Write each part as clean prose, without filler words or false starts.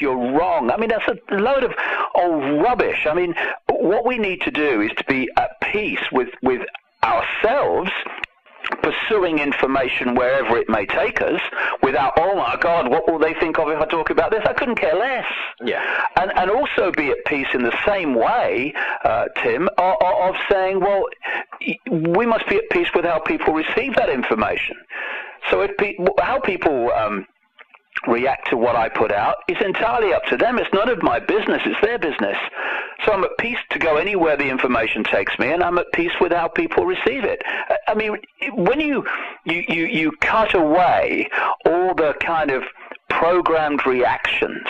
you're wrong. I mean, that's a load of old rubbish. I mean, what we need to do is to be at peace with ourselves, pursuing information wherever it may take us, without, oh my God, what will they think of if I talk about this? I couldn't care less. Yeah. And also be at peace in the same way, Tim, of saying, well, we must be at peace with how people receive that information. So how people react to what I put out is entirely up to them. It's none of my business, it's their business. So I'm at peace to go anywhere the information takes me, and I'm at peace with how people receive it. I mean, when you cut away all the kind of programmed reactions,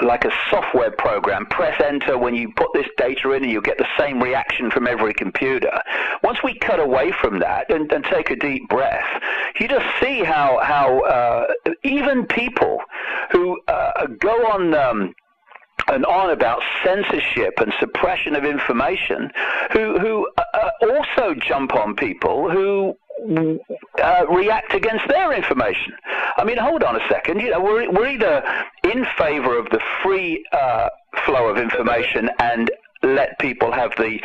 like a software program, press enter when you put this data in and you get the same reaction from every computer. Once we cut away from that and take a deep breath, you just see how even people who go on and on about censorship and suppression of information, who also jump on people who react against their information. I mean, hold on a second. You know, we're either in favor of the free flow of information and let people have the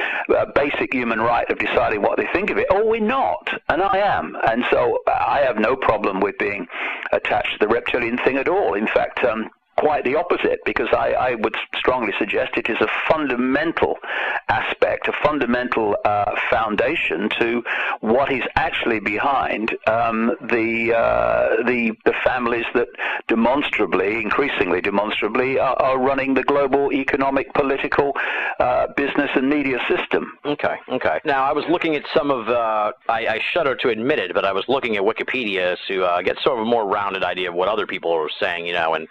basic human right of deciding what they think of it, or we're not, and I am. And so I have no problem with being attached to the reptilian thing at all. In fact, quite the opposite, because I would strongly suggest it is a fundamental aspect, a fundamental foundation to what is actually behind the families that demonstrably, increasingly demonstrably, are running the global economic, political, business and media system. Okay, okay. Now, I was looking at some of, I shudder to admit it, but I was looking at Wikipedia to get sort of a more rounded idea of what other people are saying, you know, and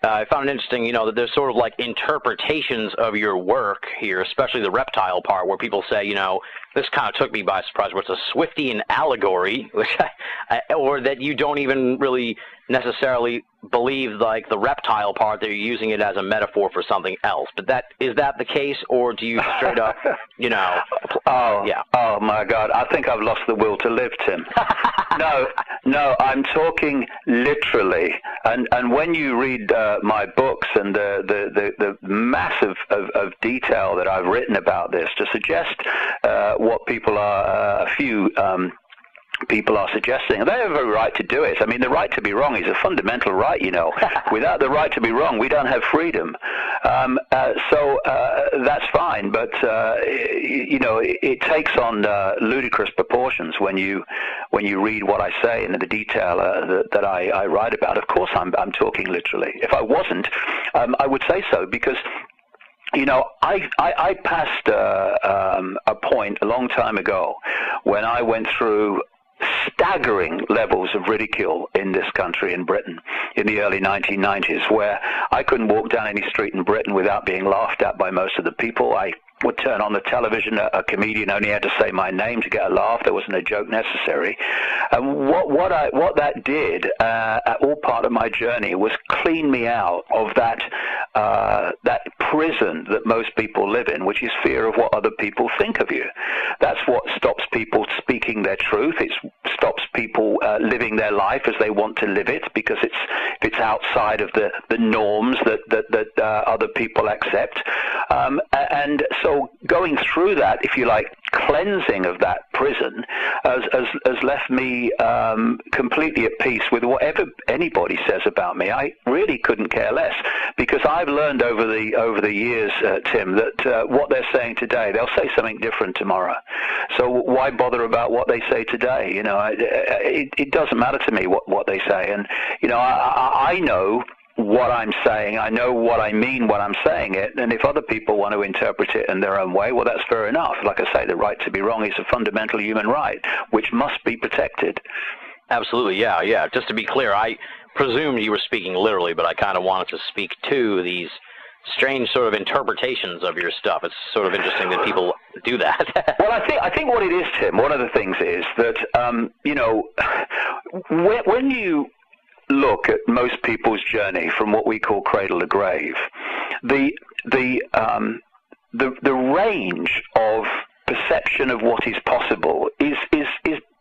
I found it interesting, you know, that there's sort of like interpretations of your work here, especially the reptile part, where people say, you know, this kind of took me by surprise, where it's a Swiftian allegory, which or that you don't even really necessarily believe, like the reptile part, they're using it as a metaphor for something else. But that, is that the case, or do you straight up, you know? Oh, yeah. Oh my God, I think I've lost the will to live, Tim. No, I'm talking literally. And when you read my books and the massive of detail that I've written about this to suggest what people are, a few people are suggesting, and they have a right to do it. I mean, the right to be wrong is a fundamental right, you know. Without the right to be wrong, we don't have freedom. So that's fine, but you know, it takes on ludicrous proportions when you read what I say and the detail that I write about. Of course, I'm talking literally. If I wasn't, I would say so, because, you know, I passed a point a long time ago when I went through staggering levels of ridicule in this country, in Britain, in the early 1990s, where I couldn't walk down any street in Britain without being laughed at by most of the people. I would turn on the television, a comedian only had to say my name to get a laugh. There wasn't a joke necessary. And what that did, at all part of my journey, was clean me out of that prison that most people live in, which is fear of what other people think of you. That's what stops people speaking their truth. It stops people living their life as they want to live it, because it's outside of the norms that other people accept. And so going through that, if you like, cleansing of that prison has left me completely at peace with whatever anybody says about me. I really couldn't care less, because I've learned over the years, Tim, that what they're saying today, they'll say something different tomorrow. So why bother about what they say today? You know, it doesn't matter to me what they say. And, you know, I know what I'm saying, I know what I mean when I'm saying it, and if other people want to interpret it in their own way, well, that's fair enough. Like I say, the right to be wrong is a fundamental human right, which must be protected. Absolutely, yeah, yeah. Just to be clear, I presumed you were speaking literally, but I kind of wanted to speak to these strange sort of interpretations of your stuff. It's sort of interesting that people do that. Well, I think what it is, Tim, one of the things is that, you know, when you look at most people's journey from what we call cradle to grave, the range of perception of what is possible is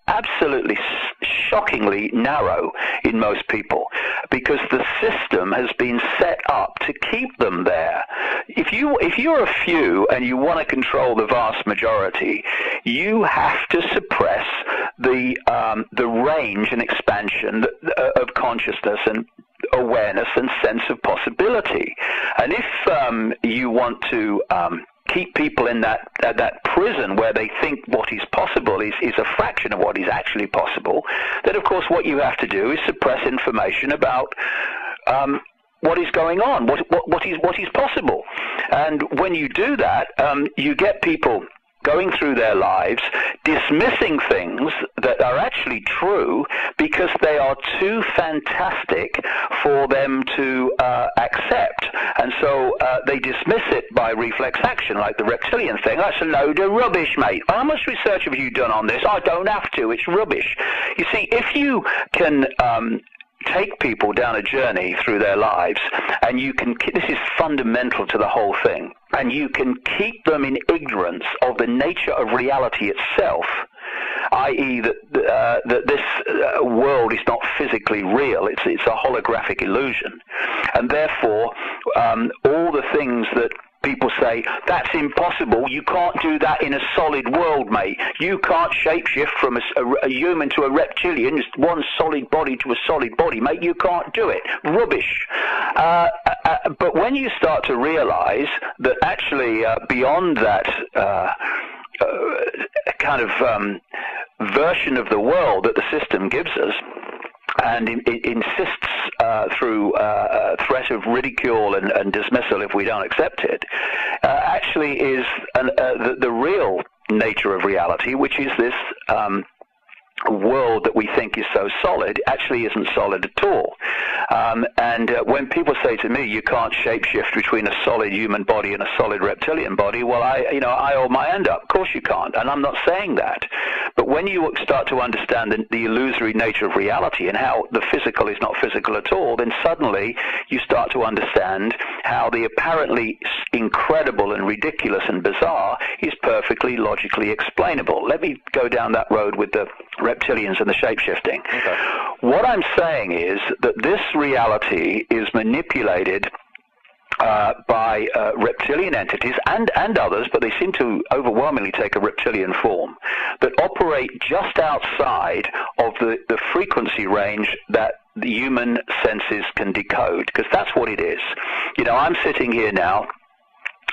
absolutely shockingly narrow in most people, because the system has been set up to keep them there. If you're a few and you want to control the vast majority, you have to suppress the range and expansion of consciousness and awareness and sense of possibility. And if you want to keep people in that prison where they think what is possible is a fraction of what is actually possible, then of course what you have to do is suppress information about what is going on, what is possible. And when you do that, you get people going through their lives dismissing things that are actually true because they are too fantastic for them to accept. And so they dismiss it by reflex action, like the reptilian thing. That's a load of rubbish, mate. How much research have you done on this? I don't have to. It's rubbish. You see, if you can take people down a journey through their lives, and you can, this is fundamental to the whole thing, and you can keep them in ignorance of the nature of reality itself, i.e. that this world is not physically real, it's a holographic illusion, and therefore all the things that people say, that's impossible, you can't do that in a solid world, mate. You can't shapeshift from a human to a reptilian, just one solid body to a solid body, mate. You can't do it. Rubbish. But when you start to realize that actually beyond that kind of version of the world that the system gives us, and it insists through threat of ridicule and dismissal if we don't accept it, actually is the real nature of reality, which is this world that we think is so solid actually isn't solid at all. When people say to me, you can't shapeshift between a solid human body and a solid reptilian body, well, I hold my hand up. Of course you can't, and I'm not saying that. But when you start to understand the illusory nature of reality and how the physical is not physical at all, then suddenly you start to understand how the apparently incredible and ridiculous and bizarre is perfectly logically explainable. Let me go down that road with the reptilians and the shape-shifting. Okay. What I'm saying is that this reality is manipulated by reptilian entities and others, but they seem to overwhelmingly take a reptilian form, that operate just outside of the frequency range that the human senses can decode, because that's what it is. You know, I'm sitting here now,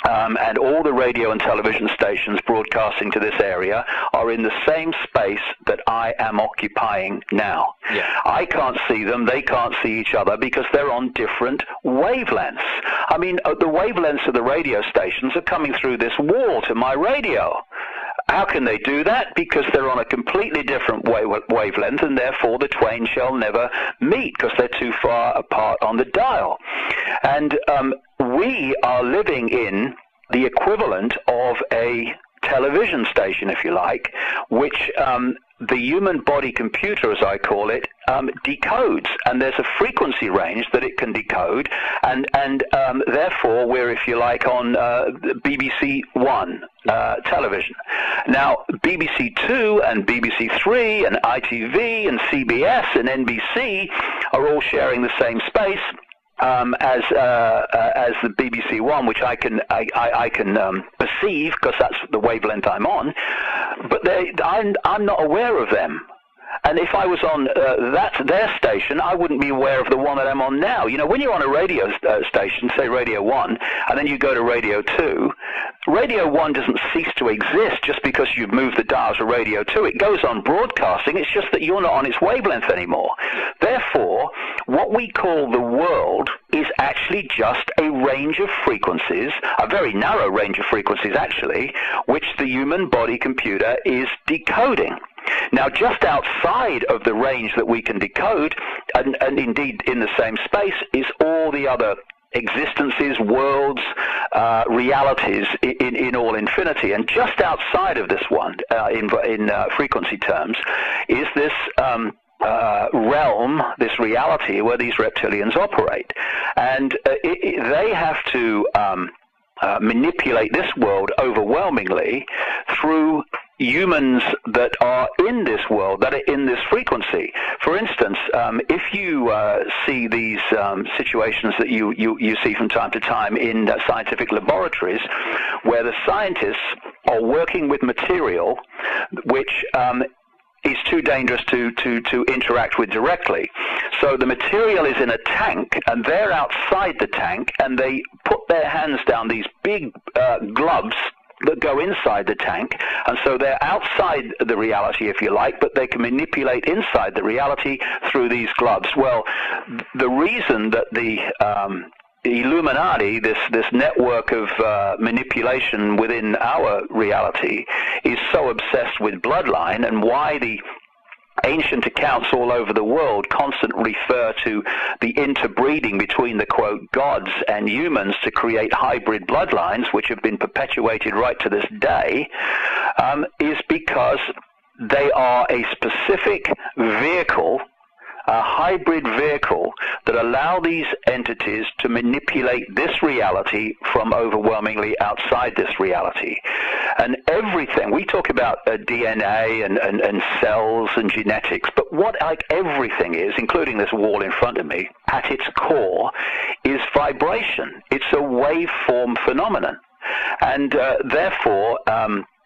and all the radio and television stations broadcasting to this area are in the same space that I am occupying now. Yeah. I can't see them, they can't see each other, because they're on different wavelengths. I mean, the wavelengths of the radio stations are coming through this wall to my radio. How can they do that? Because they're on a completely different wavelength, and therefore the twain shall never meet, because they're too far apart on the dial. And we are living in the equivalent of a television station, if you like, which the human body computer, as I call it, decodes, and there's a frequency range that it can decode, and therefore we're, if you like, on BBC One television. Now, BBC Two and BBC Three and ITV and CBS and NBC are all sharing the same space as the BBC One, which I can perceive, because that's the wavelength I'm on, but I'm not aware of them. And if I was on their station, I wouldn't be aware of the one that I'm on now. You know, when you're on a radio station, say Radio 1, and then you go to Radio 2, Radio 1 doesn't cease to exist just because you've moved the dial to Radio 2. It goes on broadcasting. It's just that you're not on its wavelength anymore. Therefore, what we call the world is actually just a range of frequencies, a very narrow range of frequencies, actually, which the human body computer is decoding. Now, just outside of the range that we can decode, and indeed in the same space, is all the other existences, worlds, realities in all infinity. And just outside of this one, in frequency terms, is this realm, this reality where these reptilians operate. And they have to manipulate this world overwhelmingly through humans that are in this world, that are in this frequency. For instance, if you see these situations that you see from time to time in scientific laboratories, where the scientists are working with material which is too dangerous to interact with directly. So the material is in a tank, and they're outside the tank, and they put their hands down these big gloves that go inside the tank, and so they're outside the reality, if you like, but they can manipulate inside the reality through these gloves. Well, the reason that the Illuminati, this network of manipulation within our reality, is so obsessed with bloodline, and why the ancient accounts all over the world constantly refer to the interbreeding between the, quote, gods and humans to create hybrid bloodlines, which have been perpetuated right to this day, is because they are a specific vehicle, a hybrid vehicle, that allow these entities to manipulate this reality from overwhelmingly outside this reality. And everything, we talk about DNA and cells and genetics, but what like everything is, including this wall in front of me, at its core is vibration. It's a waveform phenomenon. And therefore,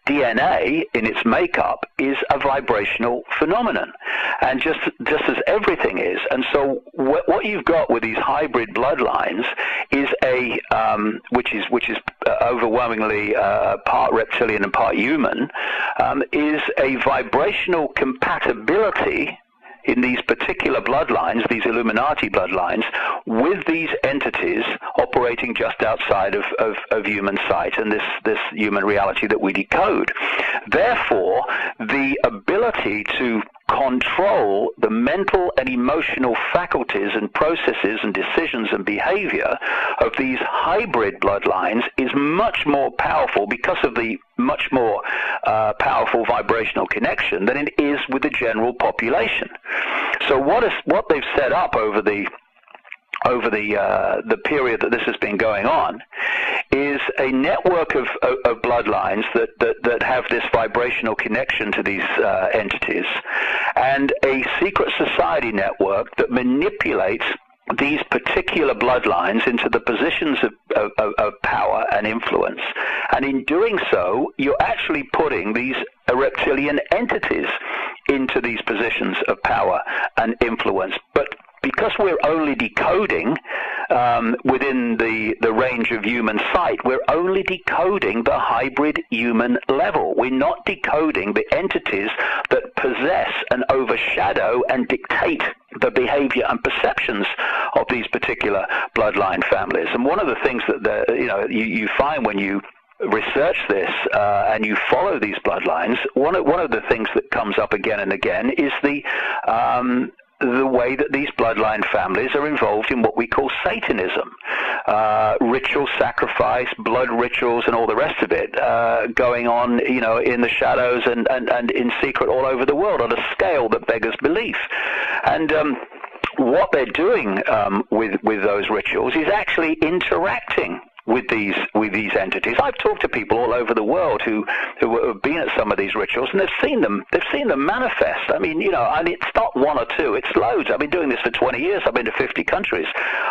DNA in its makeup is a vibrational phenomenon, and just as everything is. And so what you've got with these hybrid bloodlines is a which is overwhelmingly part reptilian and part human, is a vibrational compatibility in these particular bloodlines, these Illuminati bloodlines, with these entities operating just outside of human sight and this human reality that we decode. Therefore, the ability to control the mental and emotional faculties and processes and decisions and behavior of these hybrid bloodlines is much more powerful because of the much more powerful vibrational connection than it is with the general population. So what they've set up over the period that this has been going on is a network of bloodlines that have this vibrational connection to these entities, and a secret society network that manipulates these particular bloodlines into the positions of power and influence. And in doing so, you're actually putting these reptilian entities into these positions of power and influence. But because we're only decoding within the range of human sight, we're only decoding the hybrid human level. We're not decoding the entities that possess and overshadow and dictate the behavior and perceptions of these particular bloodline families. And one of the things that you find when you research this and you follow these bloodlines, one of the things that comes up again and again is the way that these bloodline families are involved in what we call Satanism, ritual sacrifice, blood rituals, and all the rest of it, going on, in the shadows and in secret all over the world on a scale that beggars belief. And what they're doing with those rituals is actually interacting with these entities. I've talked to people all over the world who have been at some of these rituals, and they've seen them manifest. I mean, and it's not one or two, it's loads. I've been doing this for 20 years. I've been to 50 countries.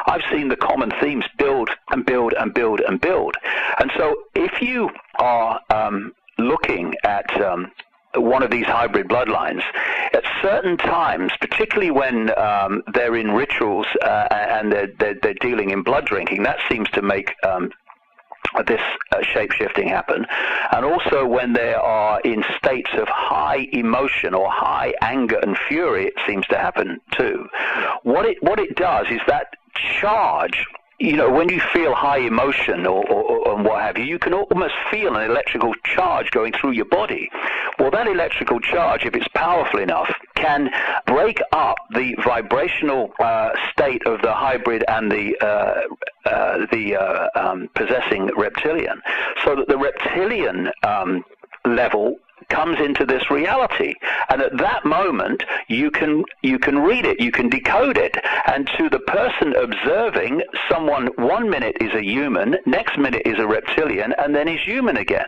I've seen the common themes build and build and build and build. And so if you are looking at one of these hybrid bloodlines at certain times, particularly when they're in rituals and they're dealing in blood drinking, that seems to make this shape-shifting happen. And also when they are in states of high emotion or high anger and fury, it seems to happen too. What it does is that charge. When you feel high emotion or what have you can almost feel an electrical charge going through your body. Well, that electrical charge, if it's powerful enough, can break up the vibrational state of the hybrid and the possessing reptilian, so that the reptilian level that comes into this reality, and at that moment you can read it, you can decode it. And to the person observing, someone 1 minute is a human, next minute is a reptilian, and then is human again.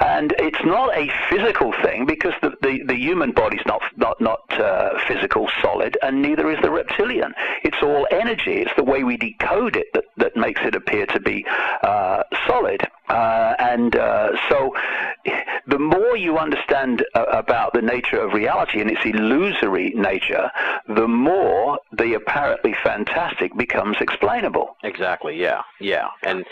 And it's not a physical thing, because the human body's not physical, solid, and neither is the reptilian. It's all energy. It's the way we decode it that makes it appear to be solid. So the more you understand about the nature of reality and its illusory nature, the more the apparently fantastic becomes explainable. Exactly, yeah, yeah. And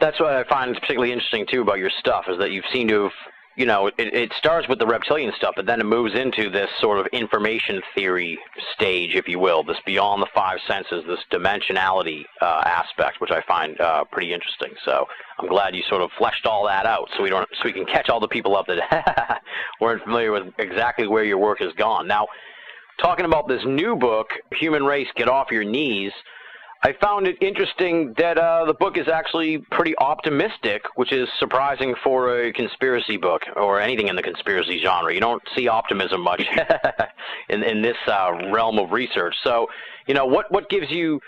that's what I find particularly interesting, too, about your stuff, is that you've seemed to have, you know, it starts with the reptilian stuff, but then it moves into this sort of information theory stage, if you will, this beyond the five senses, this dimensionality aspect, which I find pretty interesting. So I'm glad you sort of fleshed all that out, so we can catch all the people up that weren't familiar with exactly where your work has gone. Now, talking about this new book, Human Race, Get Off Your Knees, I found it interesting that the book is actually pretty optimistic, which is surprising for a conspiracy book or anything in the conspiracy genre. You don't see optimism much in this realm of research. So, you know, what gives you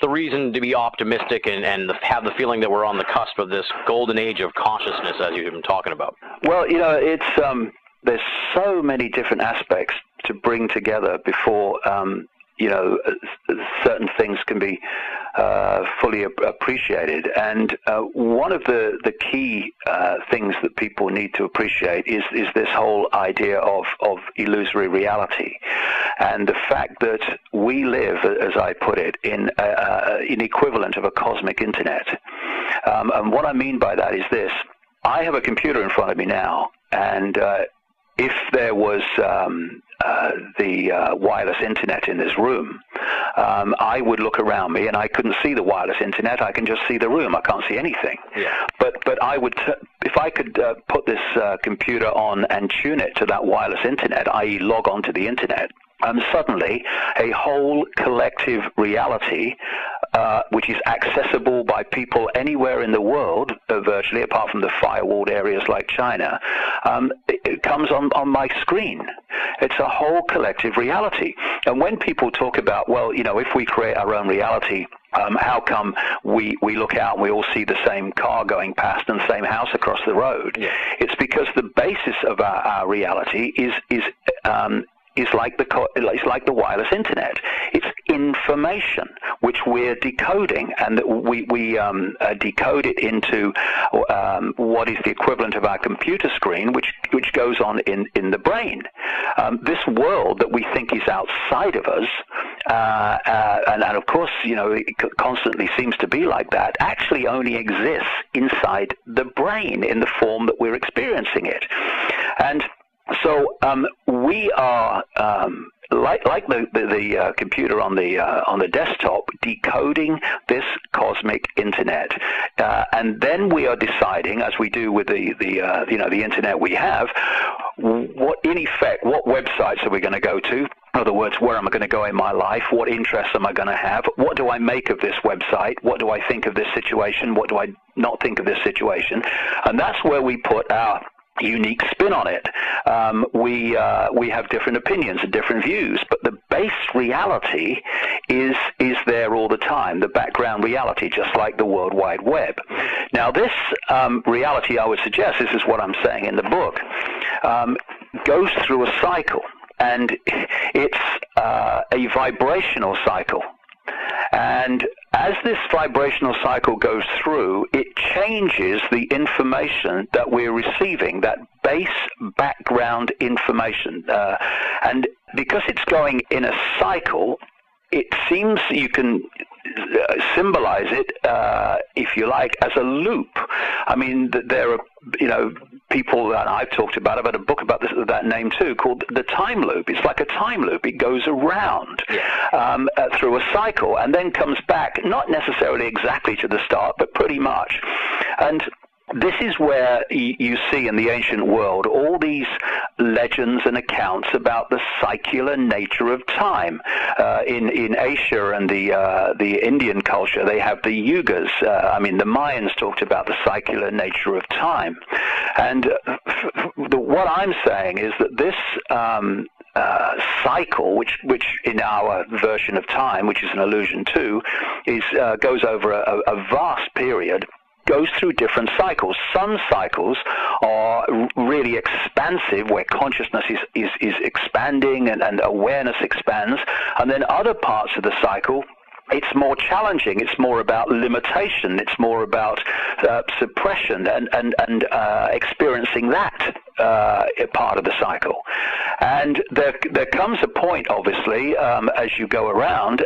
the reason to be optimistic and have the feeling that we're on the cusp of this golden age of consciousness, as you've been talking about? Well, you know, it's there's so many different aspects to bring together before you know, certain things can be fully appreciated. And one of the key things that people need to appreciate is this whole idea of illusory reality, and the fact that we live, as I put it, in an equivalent of a cosmic internet. And what I mean by that is this: I have a computer in front of me now, and if there was the wireless internet in this room, I would look around me and I couldn't see the wireless internet. I can just see the room. I can't see anything. Yeah. But I would, if I could put this computer on and tune it to that wireless internet, i.e. log on to the internet, suddenly a whole collective reality which is accessible by people anywhere in the world, virtually, apart from the firewalled areas like China, it comes on my screen. It's a whole collective reality. And when people talk about, well, you know, if we create our own reality, how come we look out and we all see the same car going past and the same house across the road? Yeah. It's because the basis of our reality is like the wireless internet. It's information which we're decoding, and we decode it into what is the equivalent of our computer screen, which goes on in the brain. This world that we think is outside of us, and of course, you know, it constantly seems to be like that, actually only exists inside the brain in the form that we're experiencing it. And so we are like the computer on the desktop, decoding this cosmic internet, and then we are deciding, as we do with the you know, the internet we have, what in effect, what websites are we going to go to? In other words, where am I going to go in my life? What interests am I going to have? What do I make of this website? What do I think of this situation? What do I not think of this situation? And that's where we put our unique spin on it. We have different opinions and different views, but the base reality is there all the time, the background reality, just like the World Wide Web. Now this reality, I would suggest, this is what I'm saying in the book, goes through a cycle, and it's a vibrational cycle. And as this vibrational cycle goes through, it changes the information that we're receiving, that base background information. And because it's going in a cycle, it seems you can symbolize it, if you like, as a loop. I mean, there are, you know, people that I've talked about. I've had a book about this, that name too, called The Time Loop. It's like a time loop. It goes around, yeah, through a cycle, and then comes back, not necessarily exactly to the start, but pretty much. And this is where you see in the ancient world all these legends and accounts about the cyclical nature of time. In Asia and the Indian culture, they have the yugas. I mean, the Mayans talked about the cyclical nature of time. And what I'm saying is that this cycle, which in our version of time, which is an allusion to, is goes over a vast period, goes through different cycles. Some cycles are really expansive, where consciousness is expanding and awareness expands, and then other parts of the cycle, it's more challenging, it's more about limitation, it's more about suppression and experiencing that part of the cycle. And there comes a point, obviously, as you go around,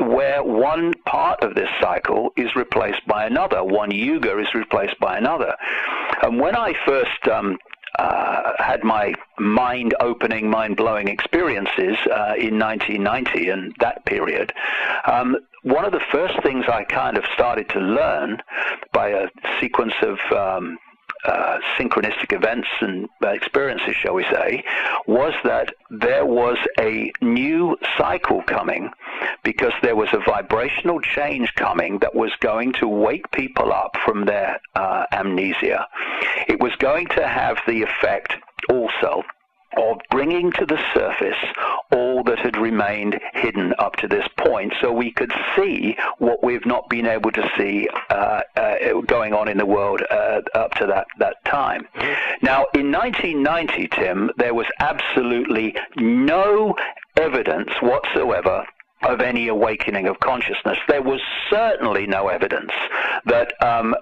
where one part of this cycle is replaced by another, one yuga is replaced by another. And when I first had my mind-opening, mind-blowing experiences in 1990 and that period, one of the first things I kind of started to learn by a sequence of synchronistic events and experiences, shall we say, was that there was a new cycle coming, because there was a vibrational change coming that was going to wake people up from their amnesia. It was going to have the effect also of bringing to the surface all that had remained hidden up to this point, so we could see what we've not been able to see going on in the world up to that time. Mm-hmm. Now, in 1990, Tim, there was absolutely no evidence whatsoever of any awakening of consciousness. There was certainly no evidence that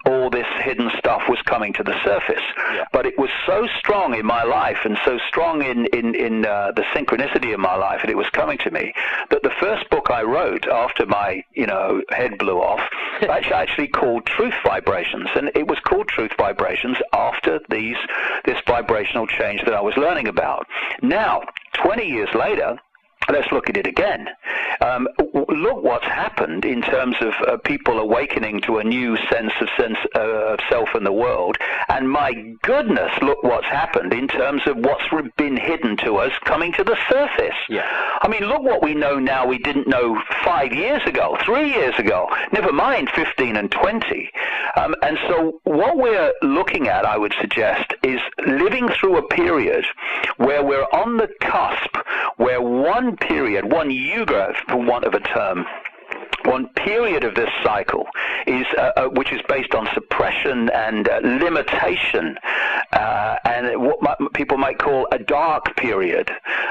all this hidden stuff was coming to the surface. Yeah. But it was so strong in my life, and so strong in the synchronicity of my life, and it was coming to me, that the first book I wrote after my head blew off, actually called Truth Vibrations, and it was called Truth Vibrations after this vibrational change that I was learning about. Now, 20 years later, let's look at it again. Look what's happened in terms of people awakening to a new sense of self and the world. And my goodness, look what's happened in terms of what's been hidden to us coming to the surface. Yeah. I mean, look what we know now we didn't know 5 years ago, 3 years ago, never mind 15 and 20. And so what we're looking at, I would suggest, is living through a period where we're on the cusp, where one period, one yuga, for want of a term, one period of this cycle is which is based on suppression and limitation, and what people might call a dark period,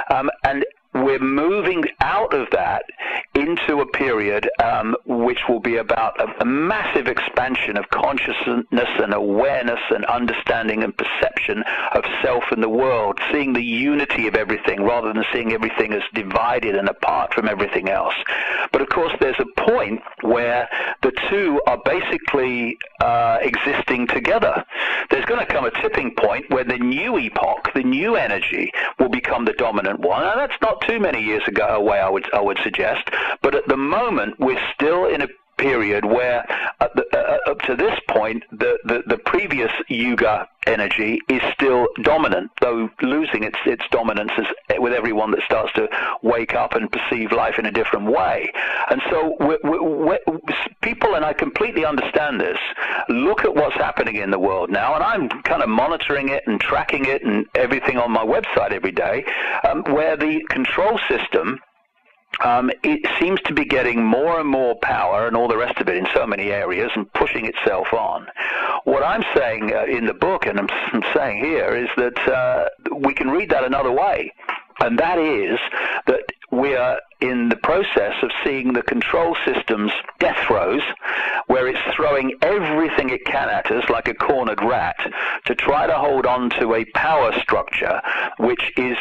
and we're moving out of that into a period which will be about a massive expansion of consciousness and awareness and understanding and perception of self and the world, seeing the unity of everything rather than seeing everything as divided and apart from everything else. But of course there's a point where the two are basically existing together. There's going to come a tipping point where the new epoch, the new energy, will become the dominant one, and that's not too many years ago away, I would suggest. But at the moment, we're still in a period where, up to this point, the previous yuga energy is still dominant, though losing its dominance with everyone that starts to wake up and perceive life in a different way. And so people, and I completely understand this, look at what's happening in the world now, and I'm kind of monitoring it and tracking it and everything on my website every day, where the control system, it seems to be getting more and more power and all the rest of it in so many areas and pushing itself on. What I'm saying in the book, and I'm saying here, is that we can read that another way, and that is that we are in the process of seeing the control system's death throes, where it's throwing everything it can at us like a cornered rat to try to hold on to a power structure which is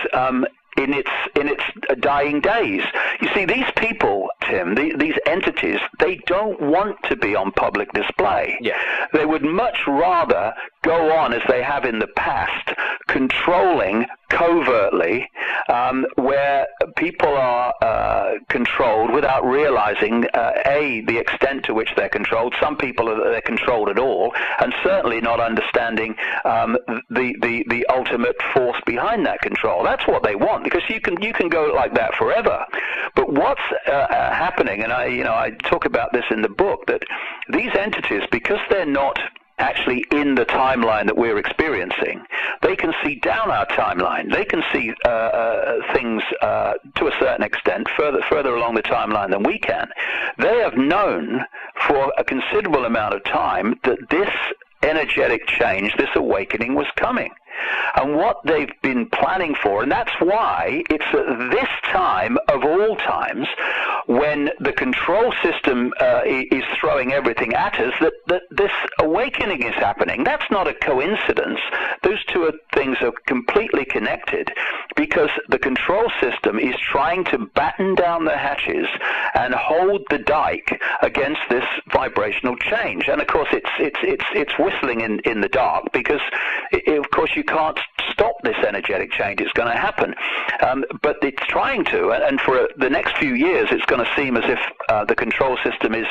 in its dying days. You see, these people, Tim, these entities, they don't want to be on public display. Yeah. They would much rather go on as they have in the past, controlling covertly, where people are controlled without realizing, A, the extent to which they're controlled. Some people are controlled at all, and certainly not understanding the ultimate force behind that control. That's what they want, because you can go like that forever. But what's happening, and I talk about this in the book, that these entities, because they're not actually in the timeline that we're experiencing. They can see down our timeline. They can see things to a certain extent further along the timeline than we can. They have known for a considerable amount of time that this energetic change, this awakening, was coming. And what they've been planning for, and that's why it's at this time of all times when the control system is throwing everything at us, that this awakening is happening. That's not a coincidence. Those two things are completely connected, because the control system is trying to batten down the hatches and hold the dike against this vibrational change. And of course, it's whistling in the dark, because of course you can't stop this energetic change. It's going to happen, but it's trying to, and for the next few years it's going to seem as if the control system is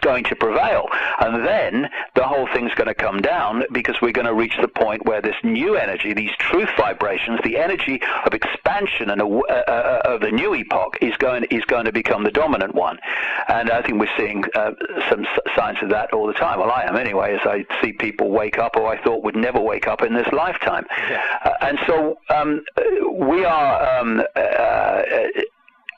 going to prevail, and then the whole thing's going to come down, because we're going to reach the point where this new energy, these truth vibrations, the energy of expansion and of the new epoch is going to become the dominant one. And I think we're seeing some signs of that all the time. Well, I am anyway, as I see people wake up who I thought would never wake up in this lifetime. Yeah. And so we are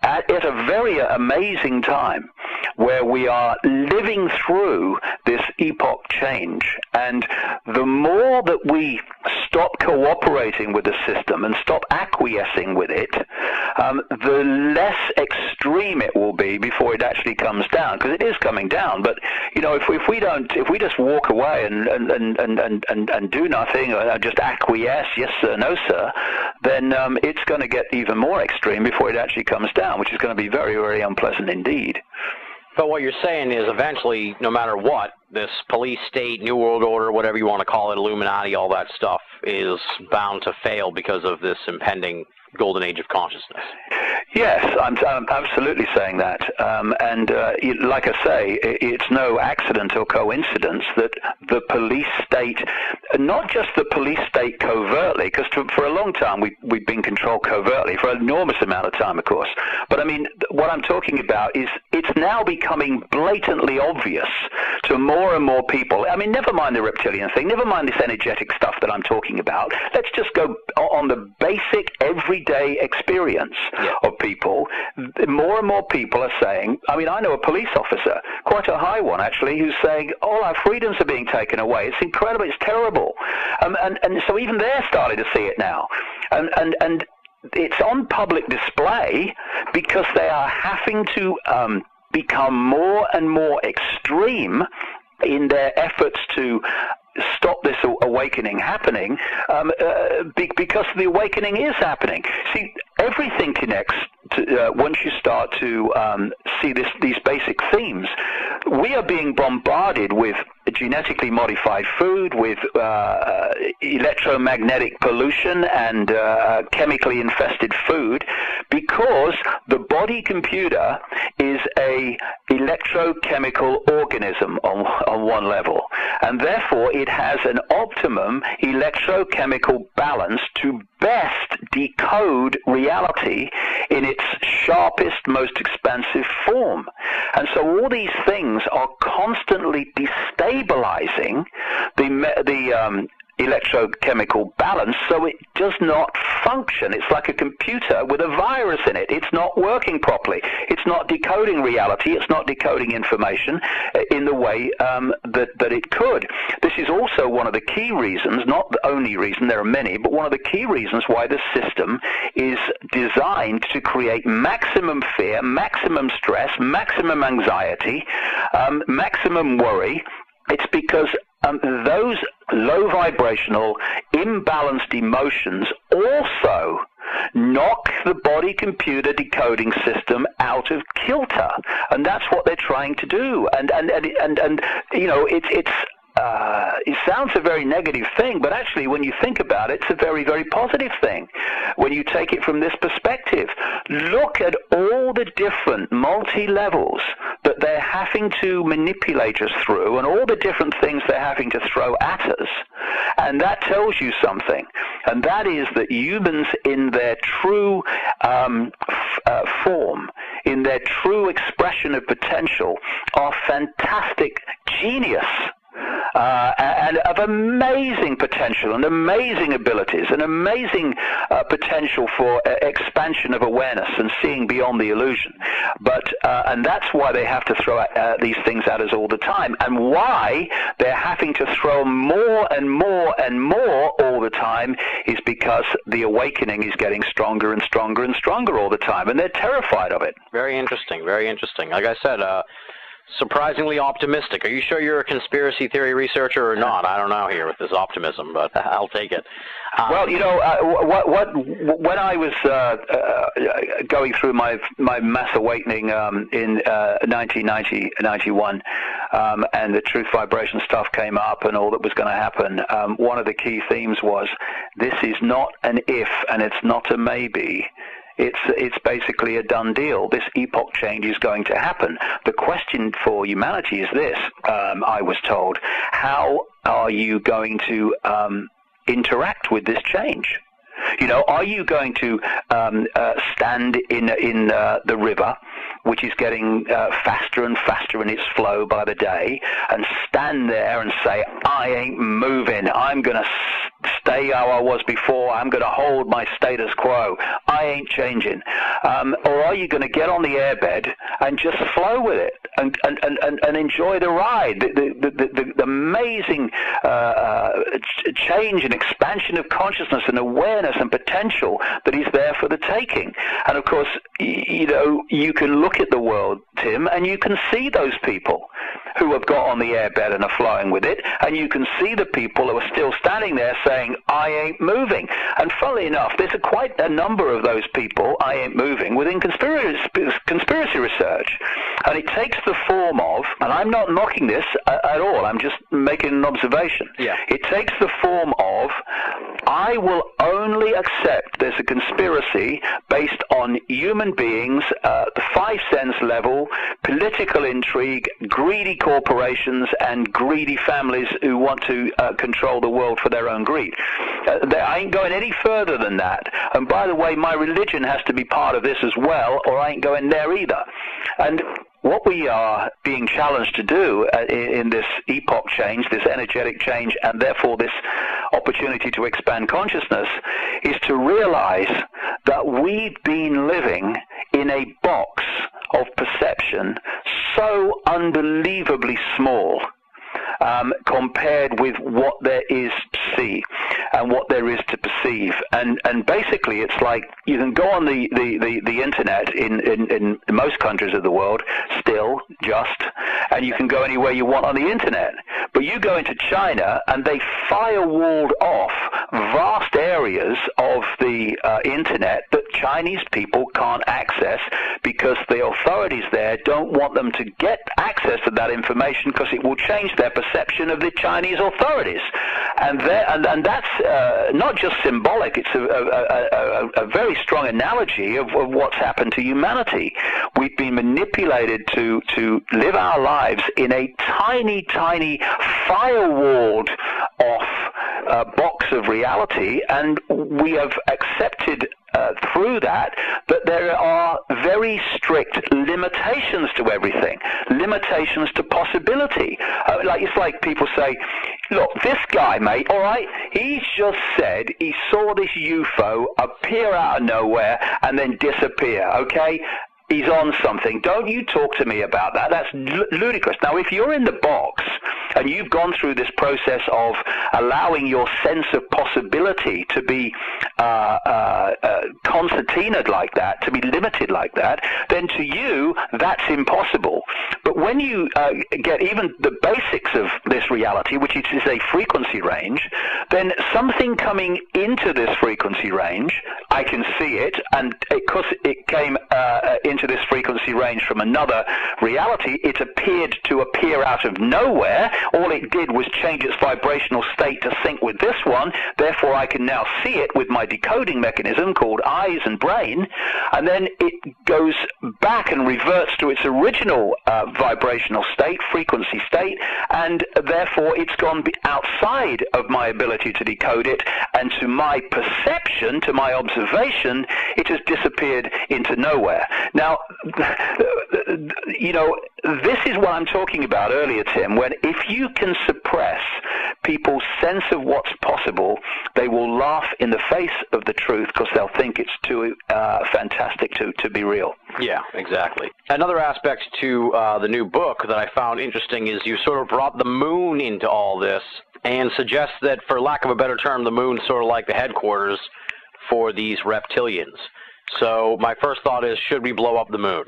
at a very amazing time where we are living through this epoch change. And the more that we stop cooperating with the system and stop acquiescing with it, the less extreme it will be before it actually comes down, because it is coming down. But you know, if we just walk away and do nothing, and just acquiesce, yes sir, no sir, then it's going to get even more extreme before it actually comes down, which is going to be very, very unpleasant indeed. But what you're saying is eventually, no matter what, this police state, New World Order, whatever you want to call it, Illuminati, all that stuff is bound to fail because of this impending golden age of consciousness. Yes, I'm absolutely saying that. Like I say, it's no accident or coincidence that the police state, not just the police state covertly, because for a long time we've been controlled covertly, for an enormous amount of time, of course. But I mean, what I'm talking about is it's now becoming blatantly obvious to more and more people. I mean, never mind the reptilian thing, never mind this energetic stuff that I'm talking about. Let's just go on the basic, everyday experience of people. More and more people are saying, I mean, I know a police officer, quite a high one actually, who's saying, all our freedoms are being taken away. It's incredible. It's terrible. And so even they're starting to see it now. And it's on public display because they are having to become more and more extreme in their efforts to stop this awakening happening, because the awakening is happening. See, everything connects to, once you start to see these basic themes. We are being bombarded with genetically modified food, with electromagnetic pollution and chemically infested food, because the body computer is a electrochemical organism on one level, and therefore it has an optimum electrochemical balance to best decode reality in its sharpest, most expansive form. And so all these things are constantly destabilizing the electrochemical balance, so it does not function. It's like a computer with a virus in it. It's not working properly. It's not decoding reality. It's not decoding information in the way that it could. This is also one of the key reasons, not the only reason, there are many, but one of the key reasons why the system is designed to create maximum fear, maximum stress, maximum anxiety, maximum worry. It's because those low vibrational, imbalanced emotions also knock the body computer decoding system out of kilter, and that's what they're trying to do. And you know, it sounds a very negative thing, but actually when you think about it, it's a very, very positive thing when you take it from this perspective. Look at all the different multi-levels that they're having to manipulate us through, and all the different things they're having to throw at us, and that tells you something, and that is that humans in their true form, in their true expression of potential, are fantastic genius. Uh, and, and of amazing potential and amazing abilities and amazing potential for expansion of awareness and seeing beyond the illusion. But and that's why they have to throw these things at us all the time, and why they're having to throw more and more and more all the time is because the awakening is getting stronger and stronger and stronger all the time, and they're terrified of it. Very interesting, very interesting. Like I said, surprisingly optimistic. Are you sure you're a conspiracy theory researcher or not? I don't know here with this optimism, but I'll take it. Well, you know, when I was going through my mass awakening in 1990, 91, and the truth vibration stuff came up and all that was going to happen, one of the key themes was, this is not an if and it's not a maybe. It's basically a done deal. This epoch change is going to happen. The question for humanity is this, I was told. How are you going to interact with this change? You know, are you going to stand in the river, which is getting faster and faster in its flow by the day, and stand there and say, I ain't moving, I'm going to stay how I was before, I'm going to hold my status quo, I ain't changing? Or are you going to get on the airbed and just flow with it and enjoy the ride, the amazing change and expansion of consciousness and awareness and potential that is there for the taking? And of course, you know, you can look at the world, Tim, and you can see those people who have got on the airbed and are flying with it, and you can see the people who are still standing there saying, I ain't moving. And funnily enough, there's quite a number of those people, I ain't moving, within conspiracy research. And it takes the form of, and I'm not knocking this at all, I'm just making an observation. Yeah. It takes the form of, I will only accept there's a conspiracy based on human beings, the 5 cents level, political intrigue, greedy corporations and greedy families who want to control the world for their own greed. I ain't going any further than that. And by the way, my religion has to be part of this as well, or I ain't going there either. And what we are being challenged to do in this epoch change, this energetic change, and therefore this opportunity to expand consciousness, is to realize that we've been living in a box of perception so unbelievably small compared with what there is to see and what there is to perceive. And basically, it's like you can go on the internet in most countries of the world still, just, and you can go anywhere you want on the internet. But you go into China and they firewalled off vast areas of the internet that Chinese people can't access because the authorities there don't want them to get access to that information because it will change their perception of the Chinese authorities. And that's not just symbolic, it's a very strong analogy of what's happened to humanity. We've been manipulated to live our lives in a tiny, tiny, firewalled off box of reality, and we have accepted through that there are very strict limitations to everything, limitations to possibility. Like it's like people say, look, this guy, mate, all right, he just said he saw this UFO appear out of nowhere and then disappear, okay? He's on something. Don't you talk to me about that. That's ludicrous. Now, if you're in the box and you've gone through this process of allowing your sense of possibility to be concertinaed like that, to be limited like that, then to you, that's impossible. But when you get even the basics of this reality, which is a frequency range, then something coming into this frequency range, I can see it, and because it came into this frequency range from another reality, it appeared to appear out of nowhere. All it did was change its vibrational state to sync with this one. Therefore, I can now see it with my decoding mechanism called eyes and brain, and then it goes back and reverts to its original vibrational state, frequency state, and therefore it's gone outside of my ability to decode it, and to my perception, to my observation, it has disappeared into nowhere. Now, you know, this is what I'm talking about earlier, Tim, when if you can suppress people's sense of what's possible, they will laugh in the face of the truth because they'll think it's too fantastic to be real. Yeah, exactly. Another aspect to the new book that I found interesting is you sort of brought the moon into all this and suggest that, for lack of a better term, the moon's sort of like the headquarters for these reptilians. So my first thought is, should we blow up the moon?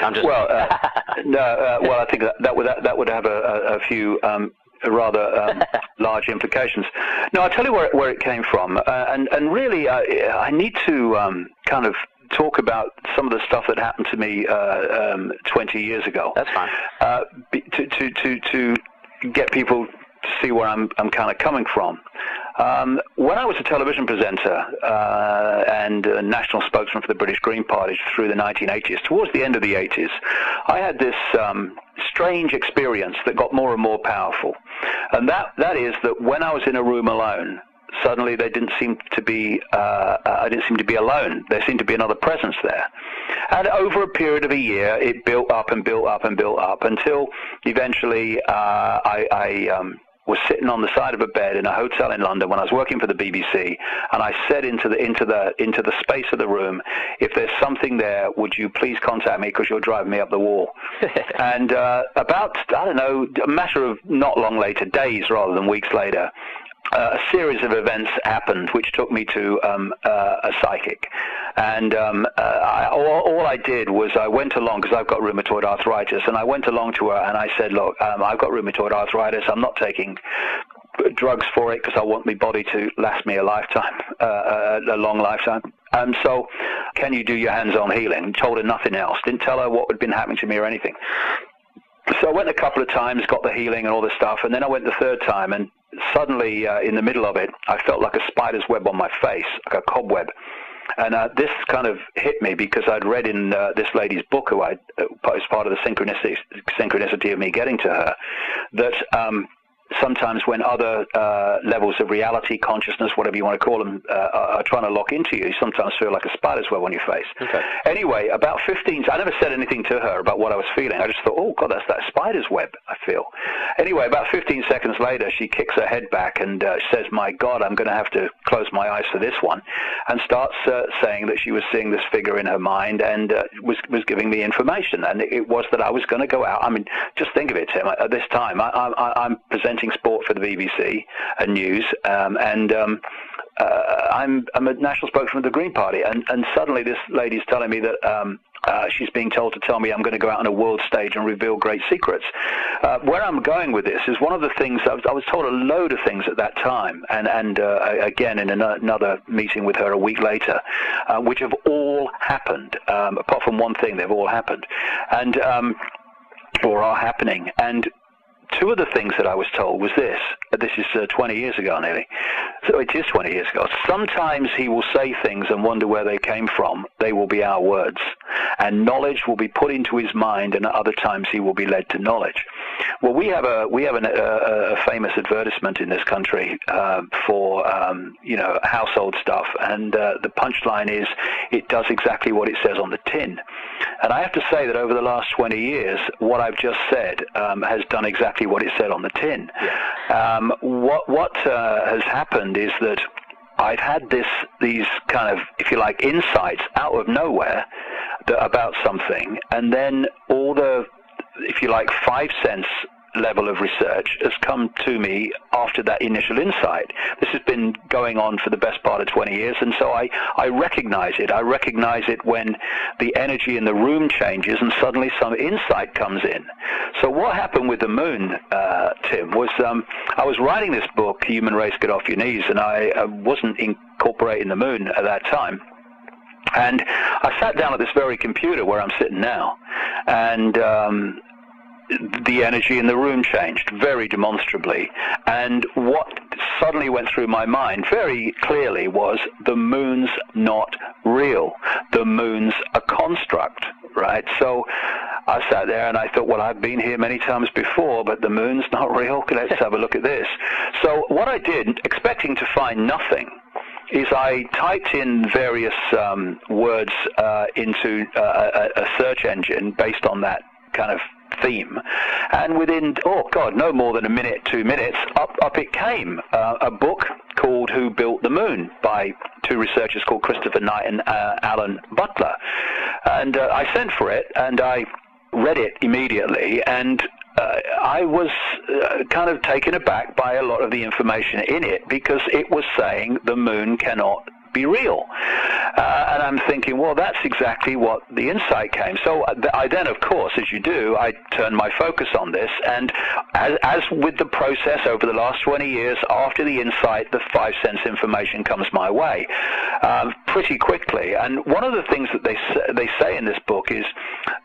I'm just well, I think that would have a few rather large implications. No, I'll tell you where it came from, and really I need to kind of talk about some of the stuff that happened to me 20 years ago. That's fine. To get people to see where I'm kind of coming from. When I was a television presenter and a national spokesman for the British Green Party through the 1980s, towards the end of the 80s, I had this strange experience that got more and more powerful. And that is that when I was in a room alone, suddenly they didn't seem to be, I didn't seem to be alone. There seemed to be another presence there. And over a period of a year, it built up and built up and built up until eventually I was sitting on the side of a bed in a hotel in London when I was working for the BBC, and I said into the space of the room, "If there's something there, would you please contact me because you're driving me up the wall?" And about, I don't know, a matter of not long later, days rather than weeks later, a series of events happened which took me to a psychic, and all I did was I went along because I've got rheumatoid arthritis, and I went along to her and I said, "Look, I've got rheumatoid arthritis. I'm not taking drugs for it because I want my body to last me a lifetime, a long lifetime. So can you do your hands-on healing?" Told her nothing else. Didn't tell her what had been happening to me or anything. So I went a couple of times, got the healing and all this stuff, and then I went the third time, and suddenly in the middle of it, I felt like a spider's web on my face, like a cobweb. And this kind of hit me because I'd read in this lady's book, who I was part of the synchronicity of me getting to her, that sometimes when other levels of reality, consciousness, whatever you want to call them, are trying to lock into you, you sometimes feel like a spider's web on your face. Okay. Anyway, about 15, I never said anything to her about what I was feeling. I just thought, oh, God, that's that spider's web I feel. Anyway, about 15 seconds later, she kicks her head back and says, "My God, I'm going to have to close my eyes for this one," and starts saying that she was seeing this figure in her mind and was giving me information. And it was that I was going to go out. I mean, just think of it, Tim. At this time, I'm presenting sport for the BBC and news, I'm a national spokesman of the Green Party, and suddenly this lady's telling me that she's being told to tell me I'm going to go out on a world stage and reveal great secrets. Where I'm going with this is one of the things, I was told a load of things at that time, and again in another meeting with her a week later, which have all happened. Apart from one thing, they've all happened, and or are happening. And two of the things that I was told was this. This is 20 years ago nearly. So it is 20 years ago. Sometimes he will say things and wonder where they came from. They will be our words. And knowledge will be put into his mind, and at other times he will be led to knowledge. Well, we have a famous advertisement in this country for you know, household stuff, and the punchline is, it does exactly what it says on the tin. And I have to say that over the last 20 years, what I've just said has done exactly what it said on the tin. Yeah. What has happened is that I've had these kind of, if you like, insights out of nowhere about something, and then all the, if you like, 5 cents level of research has come to me after that initial insight. This has been going on for the best part of 20 years, and so I recognize it. I recognize it when the energy in the room changes and suddenly some insight comes in. So what happened with the moon, Tim, was I was writing this book, Human Race Get Off Your Knees, and I wasn't incorporating the moon at that time. And I sat down at this very computer where I'm sitting now, and the energy in the room changed very demonstrably, and what suddenly went through my mind very clearly was, the moon's not real. The moon's a construct, right? So I sat there and I thought, well, I've been here many times before, but the moon's not real. Let's have a look at this. So what I did, expecting to find nothing, is I typed in various words into a search engine based on that kind of theme. And within, oh God, no more than a minute, 2 minutes, up it came, a book called Who Built the Moon by two researchers called Christopher Knight and Alan Butler. And I sent for it, and I read it immediately, and I was kind of taken aback by a lot of the information in it, because it was saying the moon cannot be real. And I'm thinking, well, that's exactly what the insight came. So I then, of course, as you do, I turned my focus on this. And as with the process over the last 20 years, after the insight, the 5 cents information comes my way pretty quickly. And one of the things that they say in this book is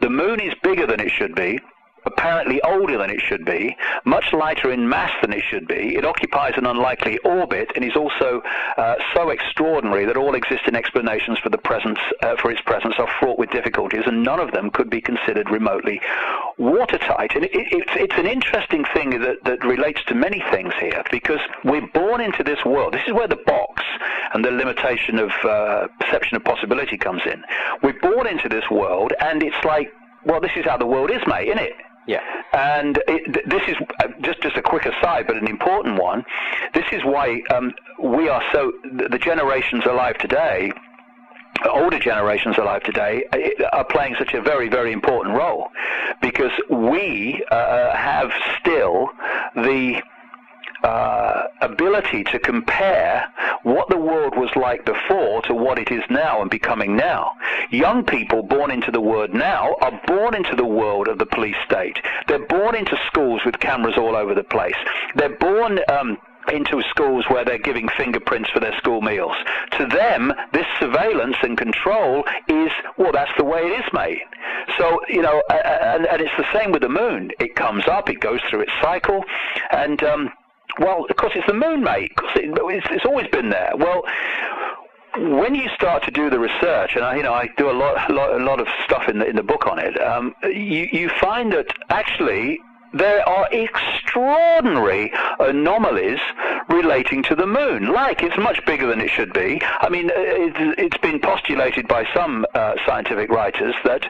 the moon is bigger than it should be, apparently older than it should be, much lighter in mass than it should be, it occupies an unlikely orbit, and is also so extraordinary that all existing explanations for the presence, for its presence, are fraught with difficulties, and none of them could be considered remotely watertight. And it's an interesting thing that relates to many things here, because we're born into this world. This is where the box and the limitation of perception of possibility comes in. We're born into this world, and it's like, well, this is how the world is, mate, isn't it? Yeah. And this is just a quick aside, but an important one. This is why we are so, the generations alive today, older generations alive today, are playing such a very, very important role, because we have still the ability to compare what the world was like before to what it is now and becoming now. Young people born into the world now are born into the world of the police state. They're born into schools with cameras all over the place. They're born into schools where they're giving fingerprints for their school meals. To them, this surveillance and control is, well, that's the way it is, mate. So, you know, and it's the same with the moon. It comes up, it goes through its cycle, and well, of course, it's the moon, mate. Of course, it's always been there. Well, when you start to do the research, and I do a lot of stuff in the book on it, you find that actually there are extraordinary anomalies relating to the moon. Like, it's much bigger than it should be. I mean, it's been postulated by some scientific writers that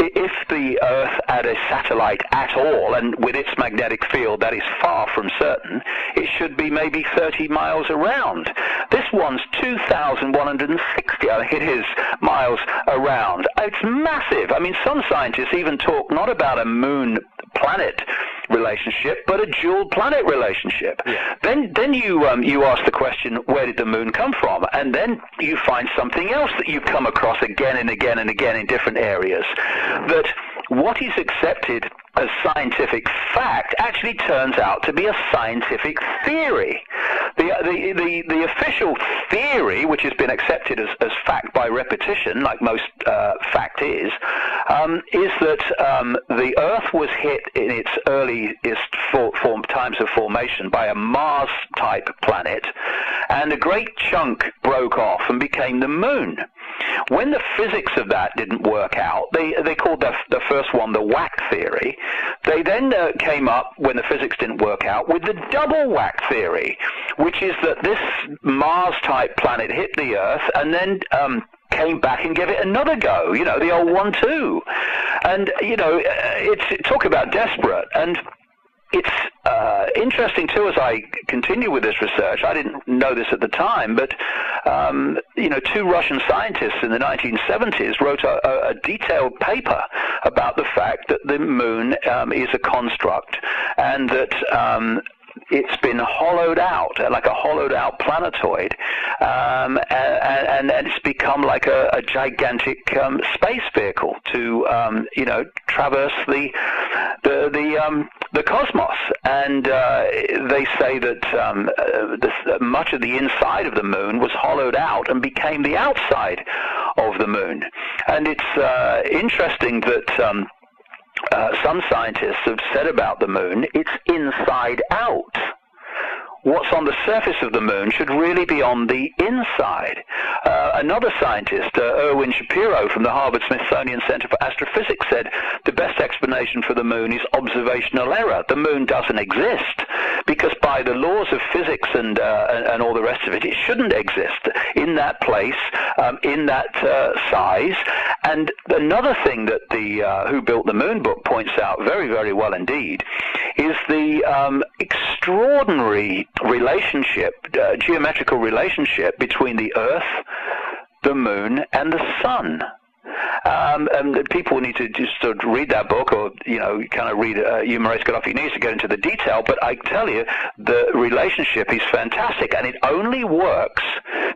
if the Earth had a satellite at all, and with its magnetic field, that is far from certain, it should be maybe 30 miles around. This one's 2,160, I think it is, miles around. It's massive. I mean, some scientists even talk not about a moon-planet relationship, but a dual planet relationship. Yeah. Then you ask the question, where did the moon come from? And then you find something else that you come across again and again and again in different areas, that what is accepted as scientific fact actually turns out to be a scientific theory. The official theory, which has been accepted as fact by repetition, like most fact is that the Earth was hit in its earliest times of formation by a Mars-type planet, and a great chunk broke off and became the moon. When the physics of that didn't work out, they called the first one the whack theory. They then came up, when the physics didn't work out, with the double whack theory, which is that this Mars-type planet hit the Earth and then came back and gave it another go, the old 1-2. And, talk about desperate. And it's interesting, too, as I continue with this research, I didn't know this at the time, but, two Russian scientists in the 1970s wrote a detailed paper about the fact that the moon is a construct, and that it's been hollowed out, like a hollowed out planetoid, and it's become like a gigantic space vehicle to traverse the cosmos. And they say that much of the inside of the moon was hollowed out and became the outside of the moon. And it's interesting that some scientists have said about the moon, it's inside out. What's on the surface of the moon should really be on the inside. Another scientist, Irwin Shapiro from the Harvard-Smithsonian Center for Astrophysics, said the best explanation for the moon is observational error. The moon doesn't exist, because by the laws of physics and all the rest of it, it shouldn't exist in that place, in that size. And another thing that the Who Built the Moon book points out very, very well indeed is the extraordinary relationship, geometrical relationship between the Earth, the Moon, and the Sun. And people need to just sort of read that book, or kind of read Umaris Gaddafi. He needs to get into the detail, but I tell you, the relationship is fantastic, and it only works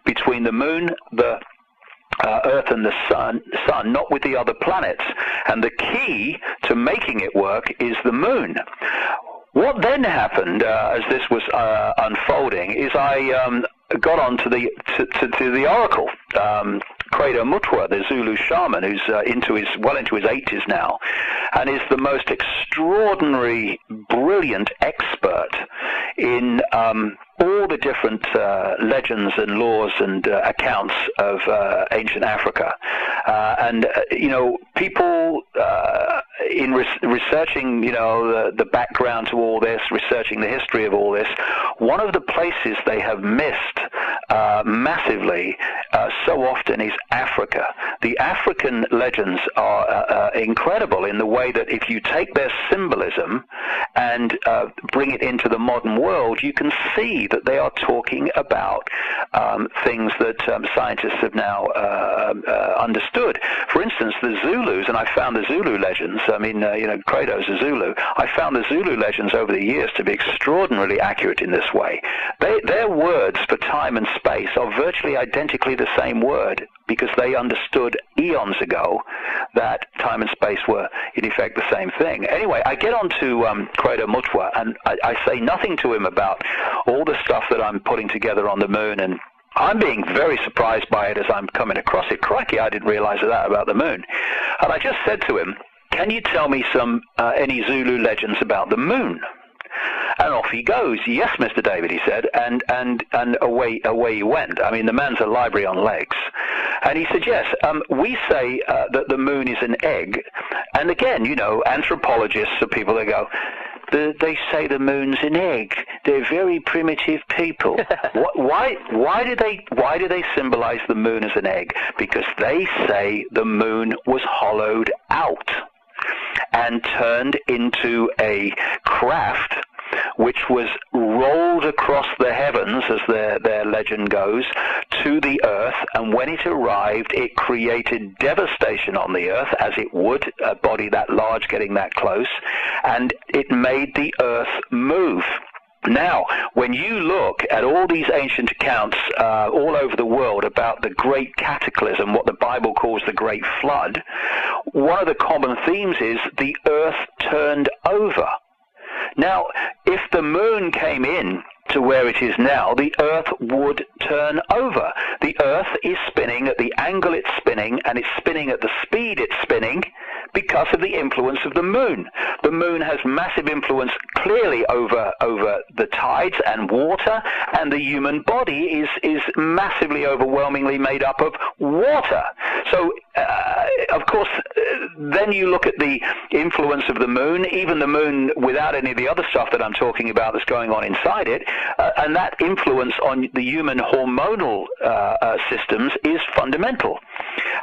between the Moon, the Earth, and the Sun, not with the other planets. And the key to making it work is the Moon. What then happened as this was unfolding is I got onto the oracle. Credo Mutwa, the Zulu shaman, who's well into his 80s now, and is the most extraordinary, brilliant expert in all the different legends and laws and accounts of ancient Africa. People in researching, the background to all this, researching the history of all this, one of the places they have missed massively so often is Africa. The African legends are incredible in the way that if you take their symbolism and bring it into the modern world, you can see that they are talking about things that scientists have now understood. For instance, the Zulus, and I found the Zulu legends, Credo's a Zulu, I found the Zulu legends over the years to be extraordinarily accurate in this way. Their words for time and space are virtually identically the same word, because they understood eons ago that time and space were in effect the same thing. Anyway, I get on to Credo Mutwa, and I say nothing to him about all the stuff that I'm putting together on the Moon, and I'm being very surprised by it as I'm coming across it. Crikey, I didn't realize that about the Moon. And I just said to him, can you tell me any Zulu legends about the Moon? And off he goes. Yes, Mr. David, he said, and away he went. I mean, the man's a library on legs. And he said, yes, we say that the Moon is an egg. And again, anthropologists are people that go, they say the Moon's an egg. They're very primitive people. Why do they symbolize the Moon as an egg? Because they say the Moon was hollowed out and turned into a craft which was rolled across the heavens, as their legend goes, to the Earth, and when it arrived, it created devastation on the Earth, as it would, a body that large getting that close, and it made the Earth move. Now, when you look at all these ancient accounts all over the world about the great cataclysm, what the Bible calls the Great Flood, one of the common themes is the Earth turned over. Now, if the Moon came in to where it is now, the Earth would turn over. The Earth is spinning at the angle it's spinning, and it's spinning at the speed it's spinning because of the influence of the Moon. The Moon has massive influence clearly over the tides and water, and the human body is massively, overwhelmingly made up of water. So, of course, then you look at the influence of the Moon, even the Moon without any of the other stuff that I'm talking about that's going on inside it, and that influence on the human hormonal systems is fundamental.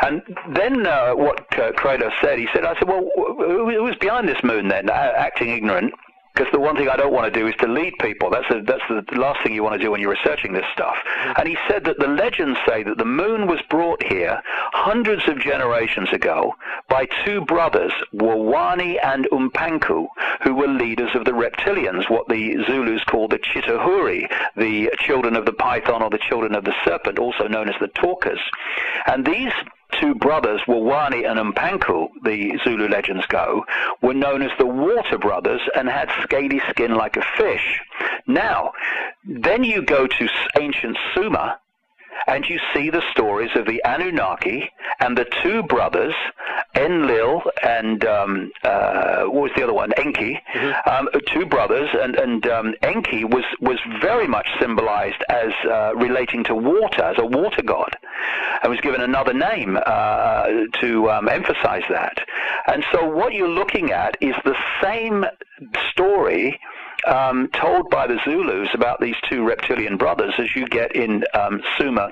And then what Credo said, I said, well, who's behind this Moon then, acting ignorant? Because the one thing I don't want to do is to lead people. That's the last thing you want to do when you're researching this stuff. And he said that the legends say that the Moon was brought here hundreds of generations ago by two brothers, Wawani and Mpankul, who were leaders of the reptilians, what the Zulus call the Chitahuri, the children of the python or the children of the serpent, also known as the talkers. And these two brothers, Wawani and Mpankul, the Zulu legends go, were known as the Water Brothers and had scaly skin like a fish. Now, then you go to ancient Sumer, and you see the stories of the Anunnaki and the two brothers, Enlil and, what was the other one, Enki, two brothers, and Enki was very much symbolized as relating to water, as a water god, and was given another name to emphasize that. And so what you're looking at is the same story told by the Zulus about these two reptilian brothers as you get in Sumer,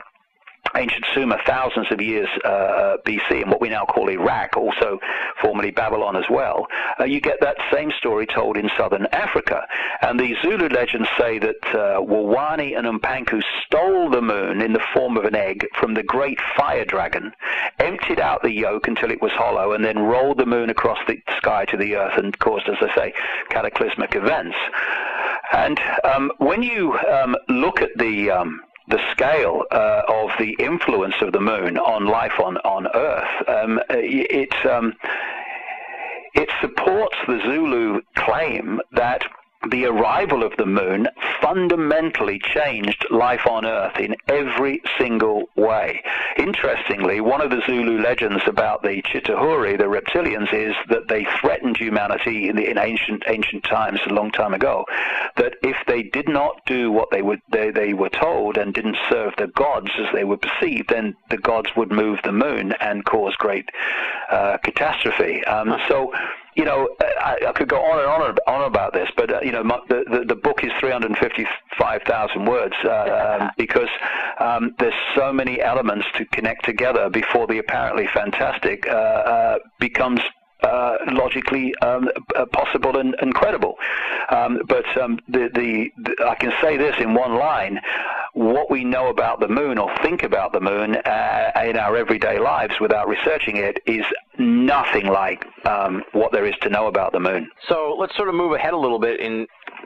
ancient Sumer, thousands of years BC, in what we now call Iraq, also formerly Babylon as well, you get that same story told in southern Africa. And the Zulu legends say that Wawani and Mpankul stole the moon in the form of an egg from the great fire dragon, emptied out the yolk until it was hollow, and then rolled the moon across the sky to the earth and caused, as I say, cataclysmic events. And when you look at the scale of the influence of the moon on life on Earth, it supports the Zulu claim that the arrival of the moon fundamentally changed life on Earth in every single way. Interestingly, one of the Zulu legends about the Chitahuri, the reptilians, is that they threatened humanity in ancient times, a long time ago, that if they did not do what they were told and didn't serve the gods as they were perceived, then the gods would move the moon and cause great catastrophe. So, you know, I could go on and on about this, but you know, the book is 355,000 words because there's so many elements to connect together before the apparently fantastic becomes logically possible and credible. I can say this in one line: what we know about the moon or think about the moon in our everyday lives without researching it is nothing like what there is to know about the moon. So let's sort of move ahead a little bit.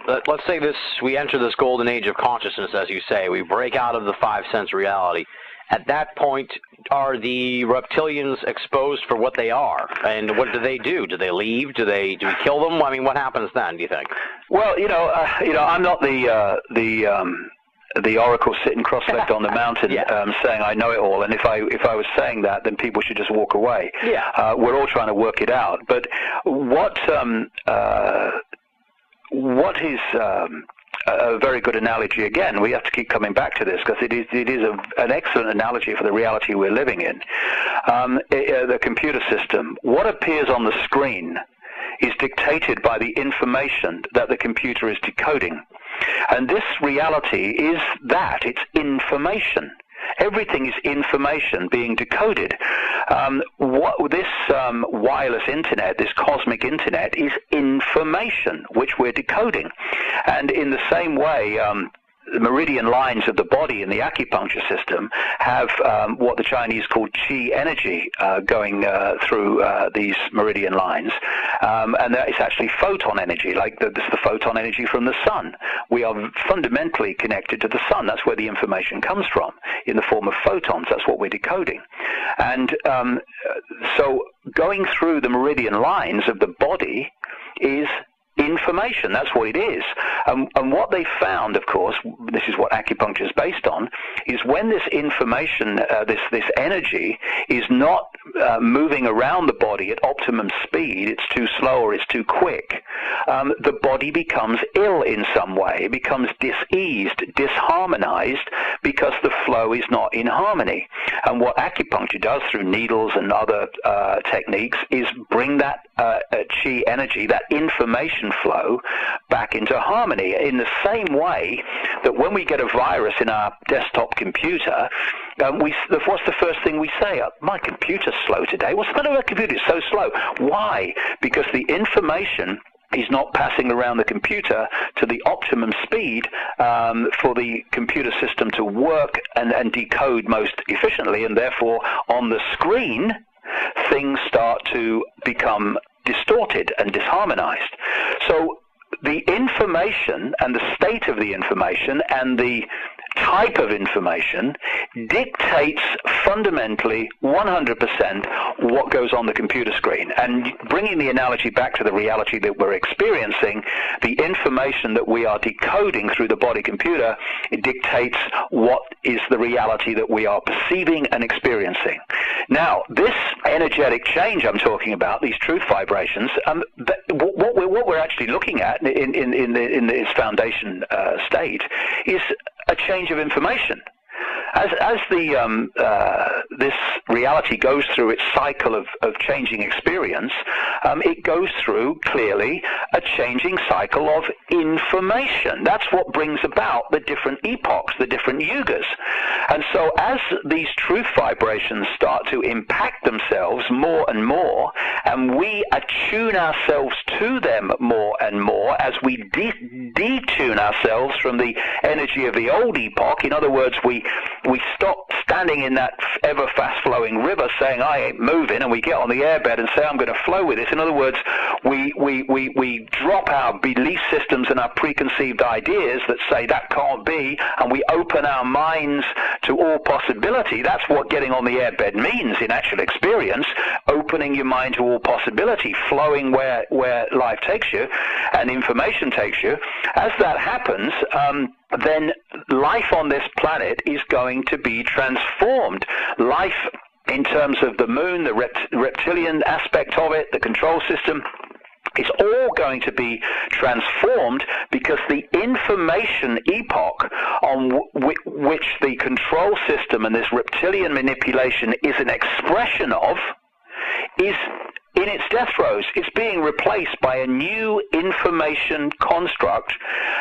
Let's say we enter this golden age of consciousness, as you say. We break out of the five-sense reality. At that point, are the reptilians exposed for what they are? And what do they do? Do they leave? Do we kill them? I mean, what happens then, do you think? Well, you know, I'm not the oracle sitting cross-legged on the mountain, yeah, saying I know it all, and if I was saying that, then people should just walk away. Yeah. We're all trying to work it out. But what is a very good analogy, again, we have to keep coming back to this because it is an excellent analogy for the reality we're living in. The computer system, what appears on the screen is dictated by the information that the computer is decoding. And this reality is that, it's information. Everything is information being decoded. This wireless internet, this cosmic internet, is information which we're decoding. And in the same way, the meridian lines of the body in the acupuncture system have what the Chinese call qi energy going through these meridian lines, and that is actually photon energy, like this is the photon energy from the sun. We are fundamentally connected to the sun. That's where the information comes from, in the form of photons. That's what we're decoding. And so going through the meridian lines of the body is information. That's what it is. And what they found, of course, this is what acupuncture is based on, is when this information, this energy, is not moving around the body at optimum speed, it's too slow or it's too quick, the body becomes ill in some way. It becomes diseased, disharmonized, because the flow is not in harmony. And what acupuncture does through needles and other techniques is bring that qi energy, that information flow, back into harmony, in the same way that when we get a virus in our desktop computer, what's the first thing we say? My computer's slow today. What's the matter with my computer? It's so slow. Why? Because the information is not passing around the computer to the optimum speed for the computer system to work and decode most efficiently, and therefore on the screen things start to become distorted and disharmonized. So the information and the state of the information and the type of information dictates fundamentally 100% what goes on the computer screen. And bringing the analogy back to the reality that we're experiencing, the information that we are decoding through the body computer dictates what is the reality that we are perceiving and experiencing. Now, this energetic change I'm talking about, these truth vibrations, what we're actually looking at in its foundation state is a change of information. As this reality goes through its cycle of changing experience, it goes through, clearly, a changing cycle of information. That's what brings about the different epochs, the different yugas. And so as these truth vibrations start to impact themselves more and more, and we attune ourselves to them more and more, as we detune ourselves from the energy of the old epoch, in other words, we stop standing in that ever fast-flowing river saying, I ain't moving, and we get on the airbed and say, I'm going to flow with this. In other words, we drop our belief systems and our preconceived ideas that say that can't be, and we open our minds to all possibility. That's what getting on the airbed means in actual experience, opening your mind to all possibility, flowing where life takes you and information takes you. As that happens, then life on this planet is going to be transformed. Life in terms of the moon, the reptilian aspect of it, the control system, it's all going to be transformed because the information epoch on which the control system and this reptilian manipulation is an expression of is in its death throes. It's being replaced by a new information construct,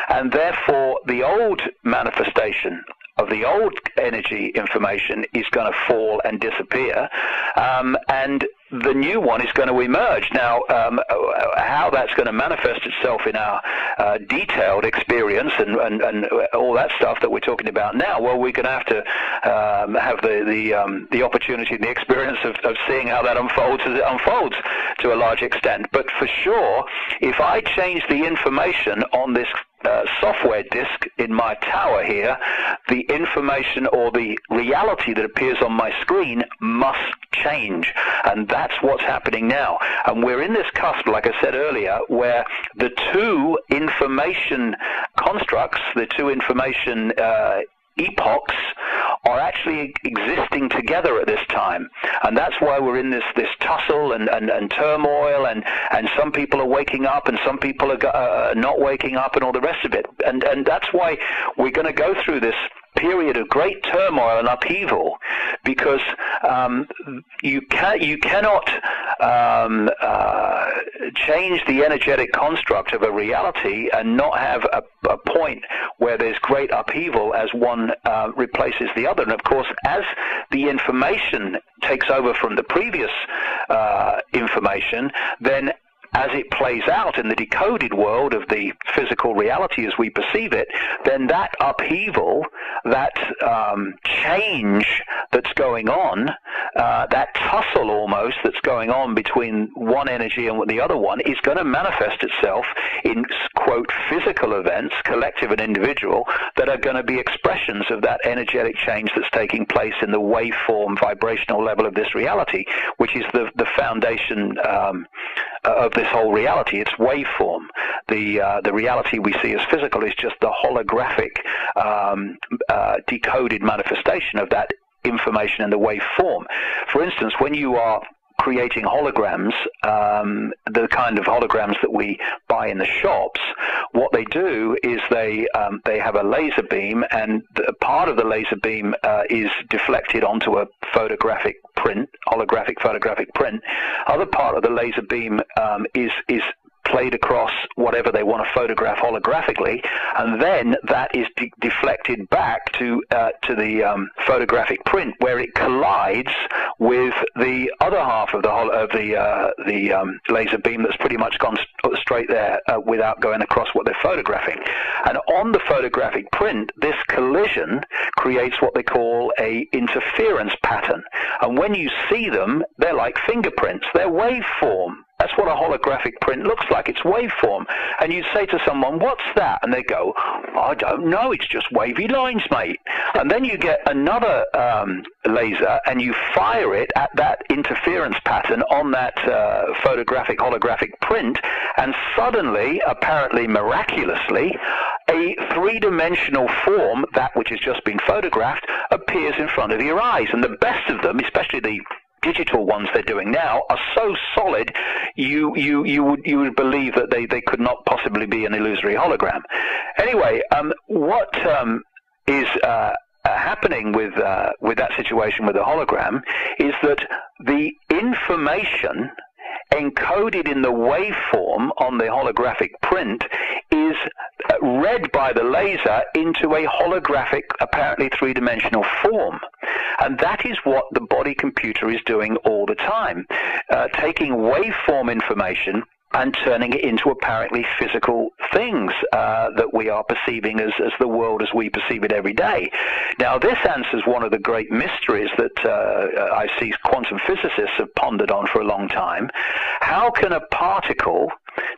and therefore the old manifestation of the old energy information is going to fall and disappear, and the new one is going to emerge. Now, how that's going to manifest itself in our detailed experience and all that stuff that we're talking about now, well, we're going to have to have the opportunity and the experience of seeing how that unfolds as it unfolds to a large extent. But for sure, if I change the information on this software disk in my tower here, the information or the reality that appears on my screen must change, and that's what's happening now. And we're in this cusp, like I said earlier, where the two information constructs, the two information epochs are actually existing together at this time, and that's why we're in this tussle and turmoil, and some people are waking up and some people are not waking up and all the rest of it, and that's why we're going to go through this period of great turmoil and upheaval, because you cannot change the energetic construct of a reality and not have a point where there's great upheaval as one replaces the other. And of course, as the information takes over from the previous information, then as it plays out in the decoded world of the physical reality as we perceive it, then that upheaval, that change that's going on, that tussle almost that's going on between one energy and the other one is going to manifest itself in, quote, physical events, collective and individual, that are going to be expressions of that energetic change that's taking place in the waveform vibrational level of this reality, which is the foundation of this whole reality. It's waveform. The reality we see as physical is just the holographic decoded manifestation of that information in the waveform. For instance, when you are creating holograms, the kind of holograms that we buy in the shops, what they do is they have a laser beam, and part of the laser beam is deflected onto a photographic print, holographic photographic print. Other part of the laser beam is played across whatever they want to photograph holographically, and then that is deflected back to the photographic print, where it collides with the other half of the laser beam that's pretty much gone straight there without going across what they're photographing. And on the photographic print, this collision creates what they call a interference pattern. And when you see them, they're like fingerprints. They're waveform. That's what a holographic print looks like. It's waveform. And you say to someone, what's that? And they go, I don't know. It's just wavy lines, mate. And then you get another laser and you fire it at that interference pattern on that photographic holographic print. And suddenly, apparently miraculously, a three-dimensional form, that which has just been photographed, appears in front of your eyes. And the best of them, especially the digital ones they're doing now, are so solid you would believe that they could not possibly be an illusory hologram. Anyway, what is happening with that situation with the hologram is that the information encoded in the waveform on the holographic print is read by the laser into a holographic, apparently three-dimensional form. And that is what the body computer is doing all the time, taking waveform information and turning it into apparently physical things that we are perceiving as the world as we perceive it every day. Now, this answers one of the great mysteries that I see quantum physicists have pondered on for a long time. How can a particle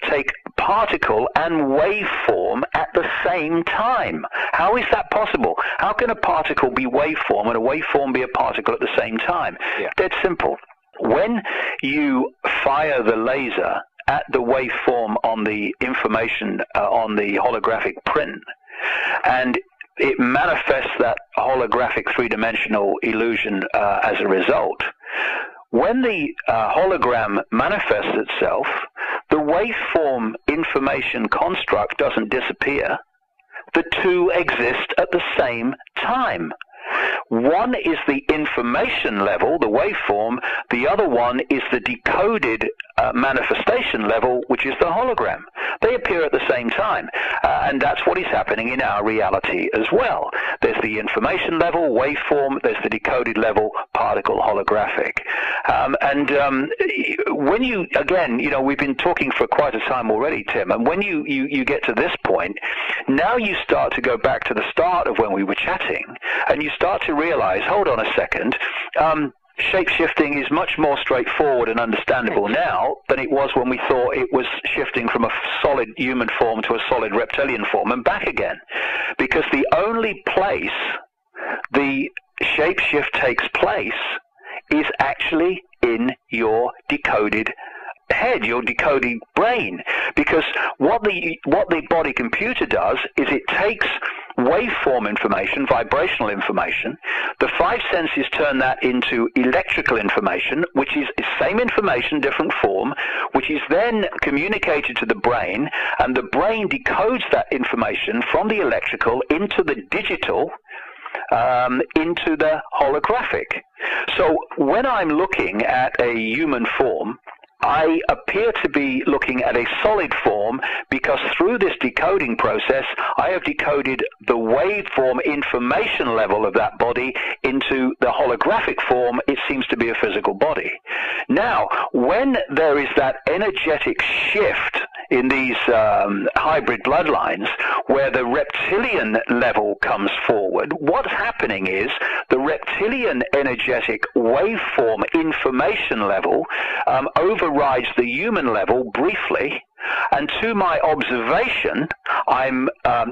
take particle and waveform at the same time? How is that possible? How can a particle be waveform and a waveform be a particle at the same time? Yeah. Dead simple. When you fire the laser at the waveform on the information on the holographic print, and it manifests that holographic three-dimensional illusion as a result. When the hologram manifests itself, the waveform information construct doesn't disappear. The two exist at the same time. One is the information level, the waveform. The other one is the decoded manifestation level, which is the hologram. They appear at the same time. And that's what is happening in our reality as well. There's the information level, waveform. There's the decoded level, particle, holographic. When you, again, you know, we've been talking for quite a time already, Tim, and when you get to this point, now you start to go back to the start of when we were chatting, and you start to realize, hold on a second, shape-shifting is much more straightforward and understandable now than it was when we thought it was shifting from a solid human form to a solid reptilian form and back again. Because the only place the shape-shift takes place is actually in your decoded head, your decoded brain. Because what the body computer does is it takes waveform information, vibrational information. The five senses turn that into electrical information, which is the same information, different form, which is then communicated to the brain, and the brain decodes that information from the electrical into the digital, into the holographic. So when I'm looking at a human form, I appear to be looking at a solid form because through this decoding process, I have decoded the waveform information level of that body into the holographic form. It seems to be a physical body. Now, when there is that energetic shift in these hybrid bloodlines where the reptilian level comes forward, what's happening is the reptilian energetic waveform information level overrides the human level briefly, and to my observation, I'm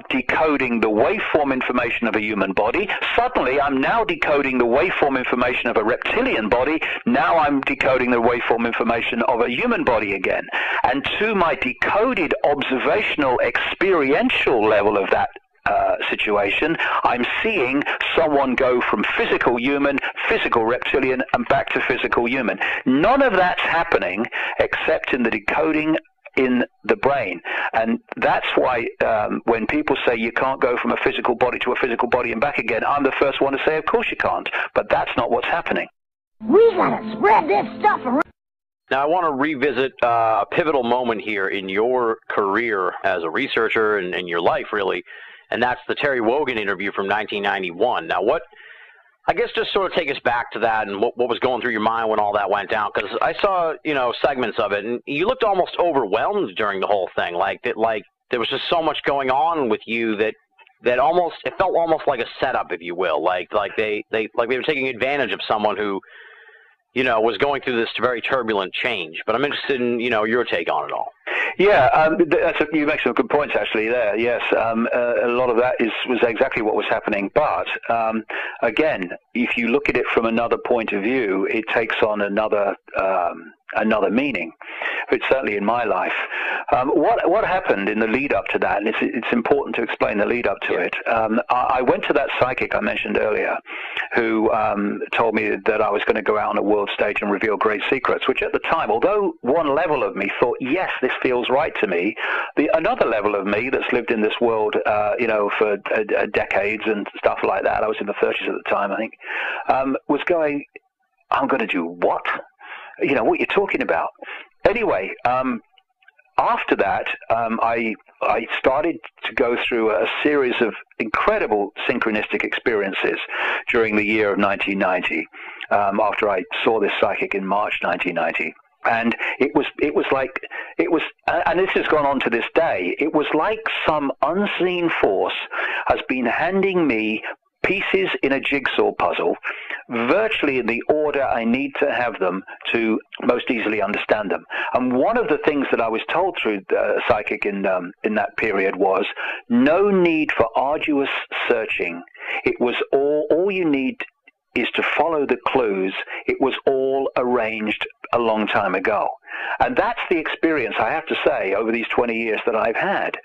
decoding the waveform information of a human body. Suddenly, I'm now decoding the waveform information of a reptilian body. Now I'm decoding the waveform information of a human body again. And to my decoded observational experiential level of that situation, I'm seeing someone go from physical human, physical reptilian, and back to physical human. None of that's happening except in the decoding in the brain. And that's why when people say you can't go from a physical body to a physical body and back again, I'm the first one to say, of course you can't. But that's not what's happening. We gotta spread this stuff around. Now, I want to revisit a pivotal moment here in your career as a researcher and in your life, really, and that's the Terry Wogan interview from 1991. Now, I guess just sort of take us back to that and what was going through your mind when all that went down, because I saw, you know, segments of it, and you looked almost overwhelmed during the whole thing. Like there was just so much going on with you that almost it felt almost like a setup, if you will. Like they were taking advantage of someone who, you know, was going through this very turbulent change. But I'm interested in, you know, your take on it all. Yeah, you make some good points actually there, yes. A lot of that was exactly what was happening. But again, if you look at it from another point of view, it takes on another another meaning, which certainly in my life. What happened in the lead up to that, and it's important to explain the lead up to it. I went to that psychic I mentioned earlier, who told me that I was going to go out on a world stage and reveal great secrets, which at the time, although one level of me thought, yes, this feels right to me, another level of me that's lived in this world, you know, for decades and stuff like that, I was in the 30s at the time, I think, was going, I'm going to do what? You know, what you're talking about. Anyway, after that, I started to go through a series of incredible synchronistic experiences during the year of 1990, after I saw this psychic in March 1990. And it was, and this has gone on to this day, it was like some unseen force has been handing me pieces in a jigsaw puzzle, virtually in the order I need to have them to most easily understand them. And one of the things that I was told through the psychic in that period was no need for arduous searching. It was all you need is to follow the clues. It was all arranged a long time ago. And that's the experience, I have to say, over these 20 years that I've had.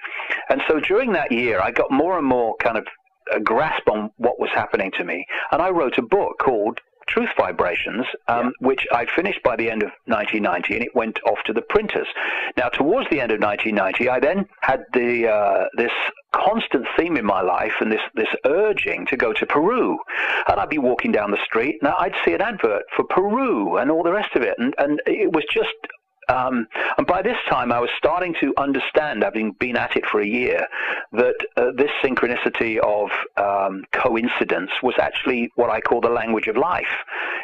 And so during that year, I got more and more kind of a grasp on what was happening to me, and I wrote a book called Truth Vibrations, which I finished by the end of 1990, and it went off to the printers. Now, towards the end of 1990, I then had the this constant theme in my life and this urging to go to Peru, and I'd be walking down the street, and I'd see an advert for Peru and all the rest of it, and it was just. And by this time, I was starting to understand, having been at it for a year, that this synchronicity of coincidence was actually what I call the language of life.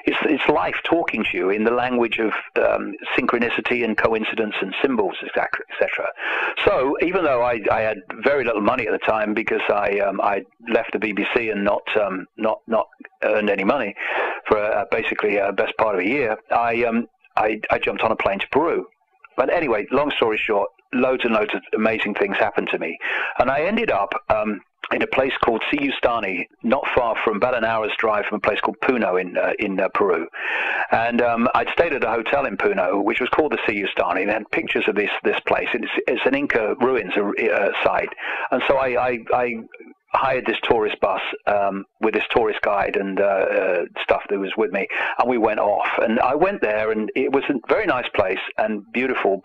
It's life talking to you in the language of synchronicity and coincidence and symbols, etc. So even though I had very little money at the time because I left the BBC and not earned any money for basically best part of a year, I jumped on a plane to Peru. But anyway, long story short, loads and loads of amazing things happened to me. And I ended up in a place called Siustani, not far from, about an hour's drive from a place called Puno in Peru. And I'd stayed at a hotel in Puno, which was called the Siustani, and had pictures of this place. It's an Inca ruins site. And so I hired this tourist bus with this tourist guide and stuff that was with me, and we went off. And I went there, and it was a very nice place and beautiful.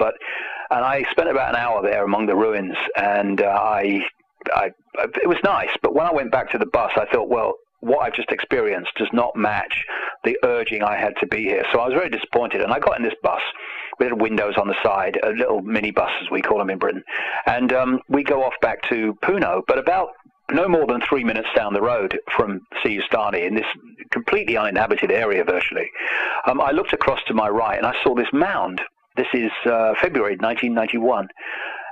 And I spent about an hour there among the ruins, and it was nice. But when I went back to the bus, I thought, well, what I've just experienced does not match the urging I had to be here. So I was very disappointed, and I got in this bus. We had windows on the side, a little minibus as we call them in Britain, and we go off back to Puno. But about no more than 3 minutes down the road from Siustani, in this completely uninhabited area virtually, I looked across to my right and I saw this mound. This is February 1991.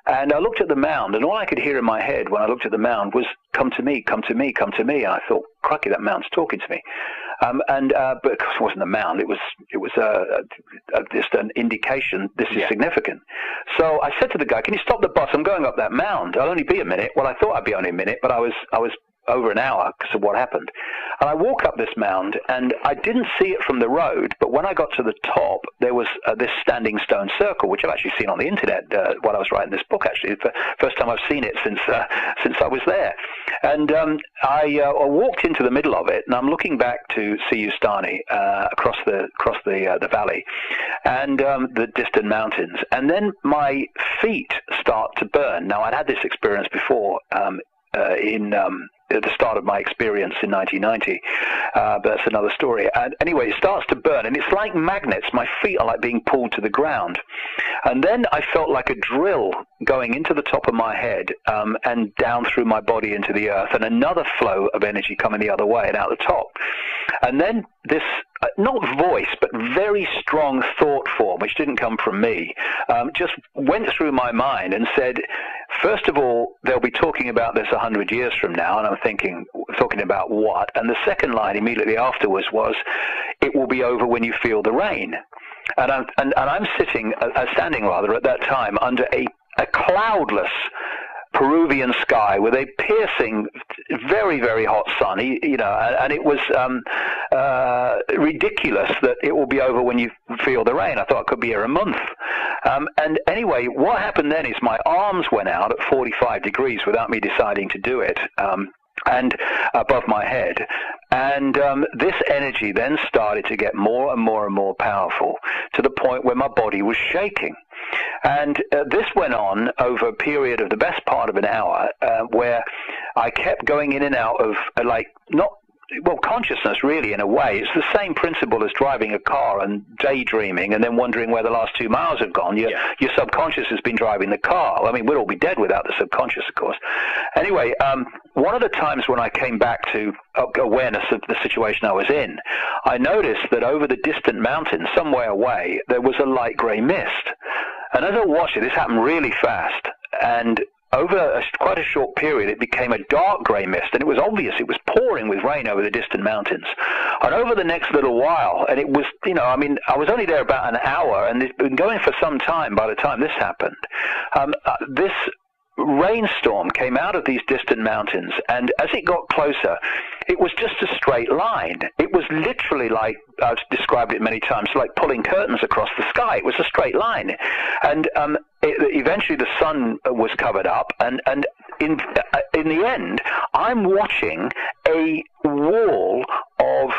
And I looked at the mound, and all I could hear in my head when I looked at the mound was, come to me, come to me, come to me. And I thought, crikey, that mound's talking to me. But of course it wasn't a mound. It was just an indication this is significant. So I said to the guy, can you stop the bus? I'm going up that mound. I'll only be a minute. Well, I thought I'd be only a minute, but I was over an hour because of what happened. And I walk up this mound, and I didn't see it from the road, but when I got to the top, there was this standing stone circle, which I've actually seen on the internet while I was writing this book, actually. It's the first time I've seen it since I was there. And I walked into the middle of it, and I'm looking back to Siustani across the valley and the distant mountains. And then my feet start to burn. Now, I'd had this experience before at the start of my experience in 1990, but that's another story. And anyway, it starts to burn, and it's like magnets. My feet are like being pulled to the ground. And then I felt like a drill going into the top of my head and down through my body into the earth, and another flow of energy coming the other way and out the top. And then this, not voice, but very strong thought form, which didn't come from me, just went through my mind and said, first of all, they'll be talking about this 100 years from now, and I'm thinking, talking about what? And the second line immediately afterwards was, it will be over when you feel the rain. And I'm standing at that time under a cloudless Peruvian sky with a piercing very, very hot sun, you know, and it was ridiculous that it will be over when you feel the rain. I thought it could be here a month. And anyway, what happened then is my arms went out at 45 degrees without me deciding to do it, and above my head. And this energy then started to get more and more and more powerful, to the point where my body was shaking. And this went on over a period of the best part of an hour, where I kept going in and out of, well, consciousness, really, in a way. It's the same principle as driving a car and daydreaming and then wondering where the last 2 miles have gone. Your subconscious has been driving the car. I mean, we'd all be dead without the subconscious, of course. Anyway, one of the times when I came back to awareness of the situation I was in, I noticed that over the distant mountain, somewhere away, there was a light grey mist. And as I watched it, this happened really fast, and over quite a short period, it became a dark grey mist, and it was obvious it was pouring with rain over the distant mountains. And over the next little while, and it was, you know, I mean, I was only there about an hour, and it's been going for some time by the time this happened. This rainstorm came out of these distant mountains, and as it got closer, it was just a straight line. It was literally like, I've described it many times, like pulling curtains across the sky. It was a straight line. And eventually the sun was covered up, and in the end, I'm watching a wall of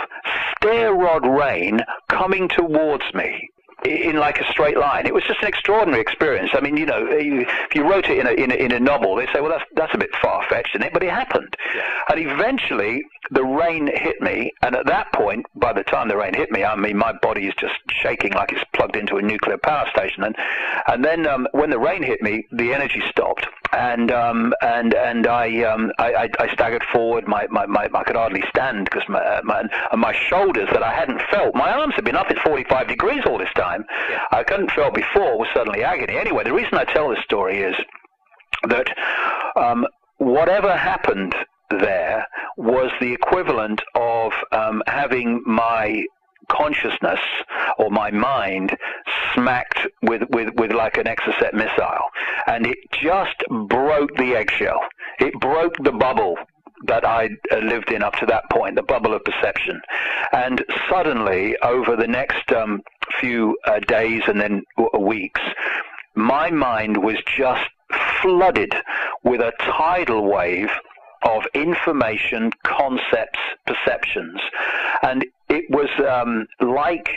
stair rod rain coming towards me in like a straight line. It was just an extraordinary experience. I mean, you know, if you wrote it in a novel, they say, well, that's a bit far-fetched, isn't it? But it happened. Yeah. And eventually the rain hit me, and at that point, by the time the rain hit me, I mean, my body is just shaking like it's plugged into a nuclear power station. And then when the rain hit me, the energy stopped, and I staggered forward. I could hardly stand because my shoulders that I hadn't felt. My arms had been up at 45 degrees all this time. Yeah. I couldn't feel before. Was suddenly agony. Anyway, the reason I tell this story is that whatever happened there was the equivalent of having my consciousness or my mind smacked with like an Exocet missile, and it just broke the eggshell. It broke the bubble that I lived in up to that point, the bubble of perception. And suddenly, over the next few days and then weeks, my mind was just flooded with a tidal wave of information, concepts, perceptions. And it was like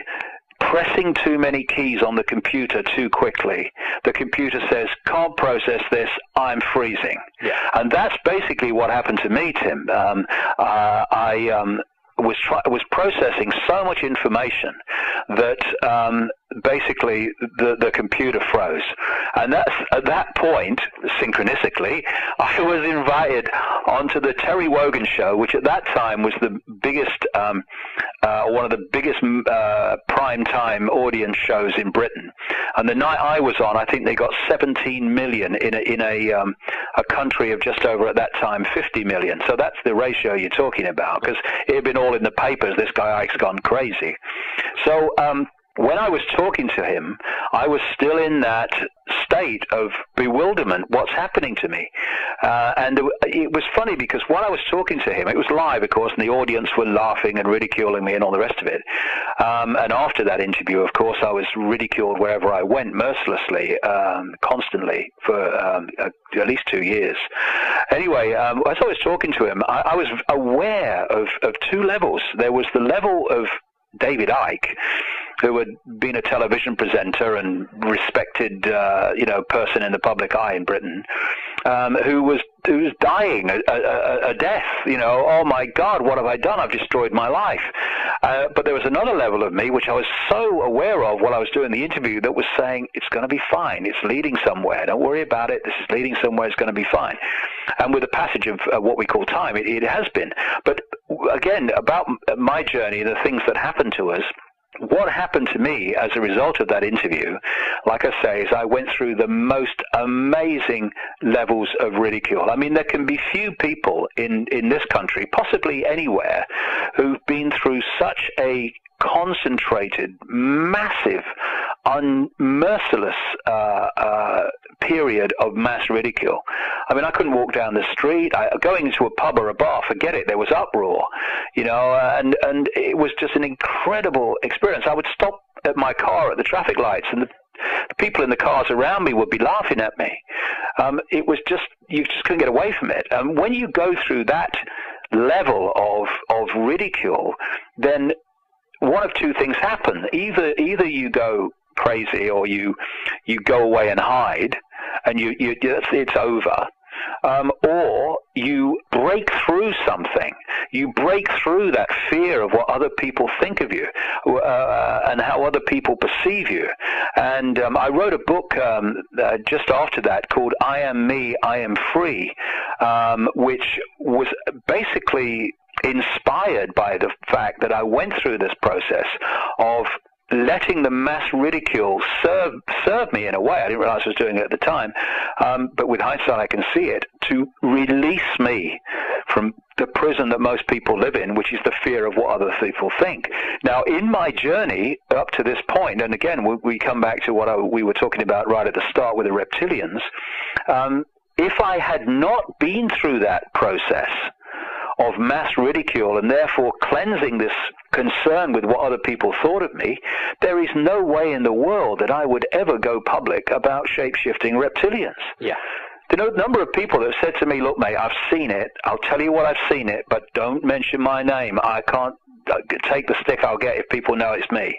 pressing too many keys on the computer too quickly. The computer says, can't process this, I'm freezing. Yeah. And that's basically what happened to me, Tim. I was processing so much information that basically the computer froze. And that's, at that point, synchronistically, I was invited onto the Terry Wogan show, which at that time was the biggest, one of the biggest prime-time audience shows in Britain. And the night I was on, I think they got 17 million in a country of just over, at that time, 50 million. So that's the ratio you're talking about, because it had been all in the papers, this guy Ike's gone crazy. So when I was talking to him, I was still in that state of bewilderment, what's happening to me. And it was funny because while I was talking to him, it was live, of course, and the audience were laughing and ridiculing me and all the rest of it. And after that interview, of course, I was ridiculed wherever I went, mercilessly, constantly, for at least 2 years. Anyway, as I was talking to him, I was aware of two levels. There was the level of David Icke, who had been a television presenter and respected, you know, person in the public eye in Britain, who was dying a death. You know, oh my God, what have I done? I've destroyed my life. But there was another level of me which I was so aware of while I was doing the interview that was saying, it's going to be fine. It's leading somewhere. Don't worry about it. This is leading somewhere. It's going to be fine. And with the passage of what we call time, it has been. But again, about my journey, the things that happened to us. What happened to me as a result of that interview, like I say, is I went through the most amazing levels of ridicule. I mean, there can be few people in this country, possibly anywhere, who've been through such a concentrated, massive merciless period of mass ridicule. I mean, I couldn't walk down the street. Going into a pub or a bar, forget it. There was uproar, you know, and it was just an incredible experience. I would stop at my car at the traffic lights, and the people in the cars around me would be laughing at me. It was just, you just couldn't get away from it. And when you go through that level of ridicule, then one of two things happen. Either you go crazy, or you go away and hide, and it's over. Or you break through something. You break through that fear of what other people think of you, and how other people perceive you. And I wrote a book just after that called I Am Me, I Am Free, which was basically inspired by the fact that I went through this process of letting the mass ridicule serve me in a way. I didn't realize I was doing it at the time, but with hindsight I can see it, to release me from the prison that most people live in, which is the fear of what other people think. Now, in my journey up to this point, and again, we come back to what we were talking about right at the start with the reptilians, if I had not been through that process of mass ridicule and therefore cleansing this concern with what other people thought of me, there is no way in the world that I would ever go public about shape-shifting reptilians. Yeah. The number of people that have said to me, look, mate, I've seen it. I'll tell you what I've seen it, but don't mention my name. I can't take the stick I'll get if people know it's me.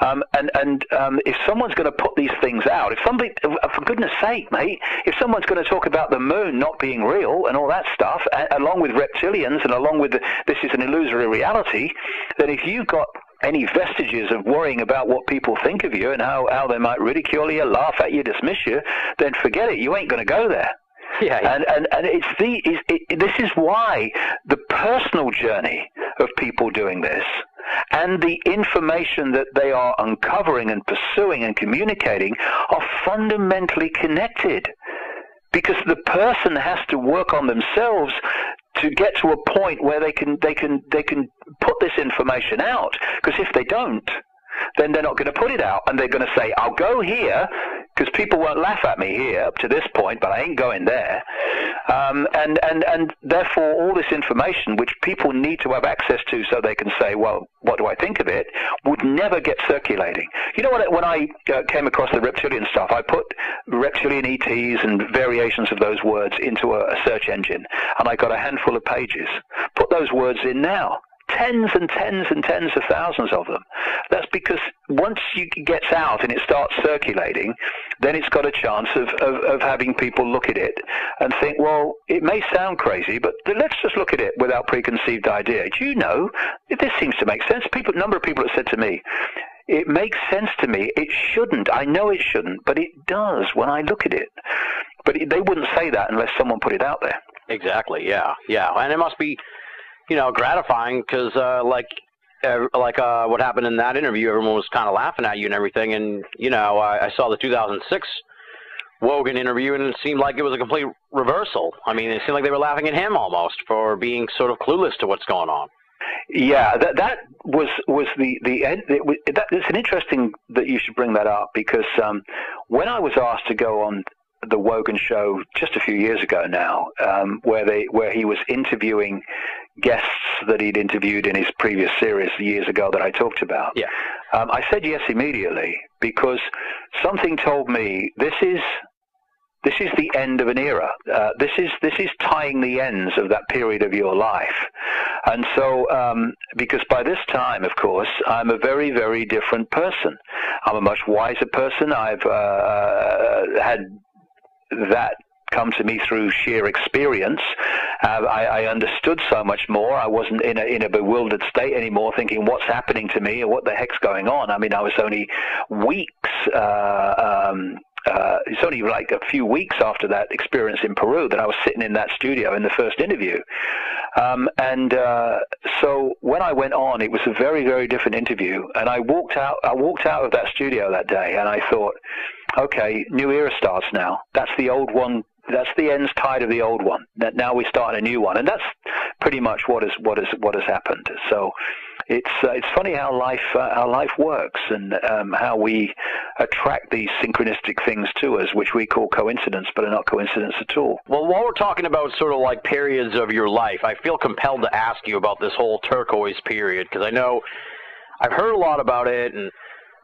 If someone's going to put these things out, for goodness sake, mate, if someone's going to talk about the moon not being real and all that stuff, along with reptilians and along with this is an illusory reality, then if you've got any vestiges of worrying about what people think of you and how they might ridicule you, laugh at you, dismiss you, then forget it. You ain't going to go there. Yeah, yeah. And this is why the personal journey of people doing this and the information that they are uncovering and pursuing and communicating are fundamentally connected, because the person has to work on themselves to get to a point where they can put this information out. Because if they don't, then they're not going to put it out, and they're going to say, I'll go here because people won't laugh at me here up to this point, but I ain't going there. And therefore, all this information, which people need to have access to so they can say, well, what do I think of it, would never get circulating. You know what? When I came across the reptilian stuff, I put reptilian ETs and variations of those words into a search engine, and I got a handful of pages. Put those words in now. Tens and tens and tens of thousands of them. That's because once it gets out and it starts circulating, then it's got a chance of having people look at it and think, well, it may sound crazy, but let's just look at it without preconceived idea. Do you know, this seems to make sense. A number of people have said to me, it makes sense to me. It shouldn't. I know it shouldn't, but it does when I look at it. But they wouldn't say that unless someone put it out there. Exactly, yeah, yeah. And it must be, you know, gratifying, because like what happened in that interview, everyone was kind of laughing at you and everything. And, you know, I saw the 2006 Wogan interview, and it seemed like it was a complete reversal. I mean, it seemed like they were laughing at him almost for being sort of clueless to what's going on. Yeah, that was it's an interesting that you should bring that up, because when I was asked to go on the Wogan show just a few years ago now, where he was interviewing guests that he'd interviewed in his previous series years ago that I talked about. Yeah. I said yes immediately, because something told me this is the end of an era. This is tying the ends of that period of your life. And so, because by this time, of course, I'm a very, very different person. I'm a much wiser person. I've had that come to me through sheer experience. I understood so much more. I wasn't in a bewildered state anymore, thinking what's happening to me and what the heck's going on. I mean, I was only weeks, it's only like a few weeks after that experience in Peru that I was sitting in that studio in the first interview. So when I went on, it was a very, very different interview. And I walked out of that studio that day, and I thought, okay, new era starts now. That's the old one. That's the ends tied of the old one. Now we start a new one, and that's pretty much what has happened. So It's funny how life works, and how we attract these synchronistic things to us, which we call coincidence, but are not coincidence at all. Well, while we're talking about sort of like periods of your life, I feel compelled to ask you about this whole turquoise period, because I know I've heard a lot about it, and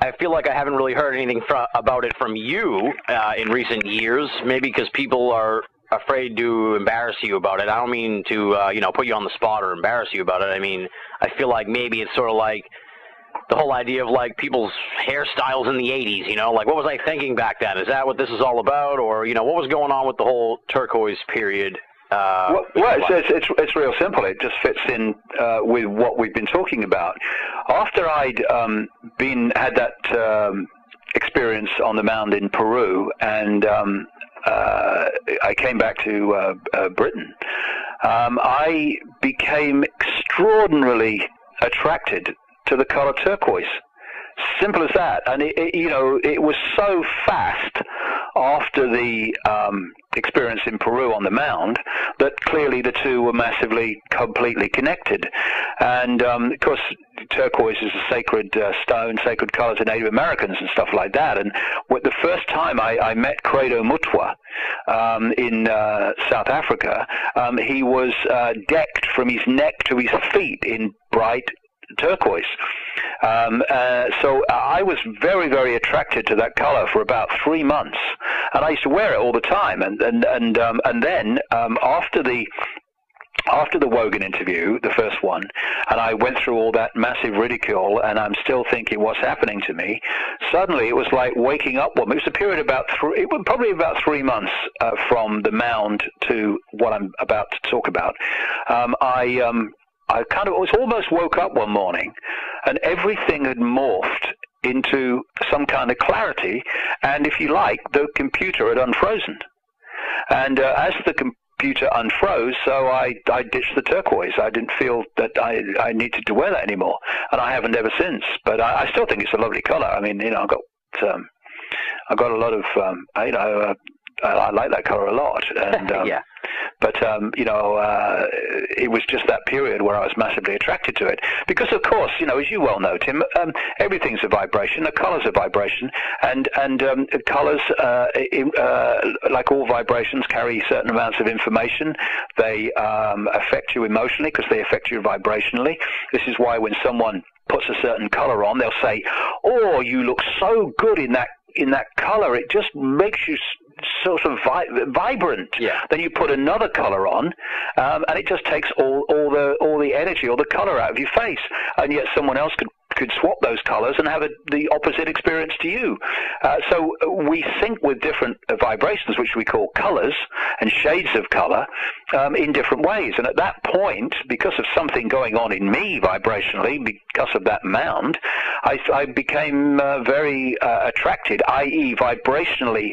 I feel like I haven't really heard anything about it from you in recent years, maybe because people are afraid to embarrass you about it. I don't mean to, you know, put you on the spot or embarrass you about it. I mean, I feel like maybe it's sort of like the whole idea of, like, people's hairstyles in the 80s, you know? Like, what was I thinking back then? Is that what this is all about? Or, you know, what was going on with the whole turquoise period? Well, it's real simple. It just fits in with what we've been talking about. After I'd had that experience on the mound in Peru, and I came back to Britain, I became extraordinarily attracted to the color turquoise. Simple as that. And it you know, it was so fast after the experience in Peru on the mound that clearly the two were massively, completely connected. And of course, turquoise is a sacred stone, sacred color to Native Americans and stuff like that. And the first time I met Credo Mutwa in South Africa, he was decked from his neck to his feet in bright turquoise. So I was very, very attracted to that color for about 3 months, and I used to wear it all the time. And then after the Wogan interview, the first one, and I went through all that massive ridicule, and I'm still thinking, what's happening to me? Suddenly, it was like waking up. Well, it was a period probably about 3 months from the mound to what I'm about to talk about. I kind of almost woke up one morning, and everything had morphed into some kind of clarity, and if you like, the computer had unfrozen. And as the computer unfroze, so I ditched the turquoise. I didn't feel that I needed to wear that anymore, and I haven't ever since. But I still think it's a lovely color. I mean, you know, I've got a lot of, you know, I like that color a lot. And yeah. But, you know, it was just that period where I was massively attracted to it. Because, of course, you know, as you well know, Tim, everything's a vibration. The color's a vibration. And colors, like all vibrations, carry certain amounts of information. They affect you emotionally because they affect you vibrationally. This is why when someone puts a certain color on, they'll say, oh, you look so good in that color. It just makes you sort of vibrant. Yeah. Then you put another color on, and it just takes all the energy, all the color out of your face. And yet someone else could swap those colors and have the opposite experience to you. So we sync with different vibrations, which we call colors and shades of color, in different ways. And at that point, because of something going on in me vibrationally, because of that mound, I became very attracted, i.e. vibrationally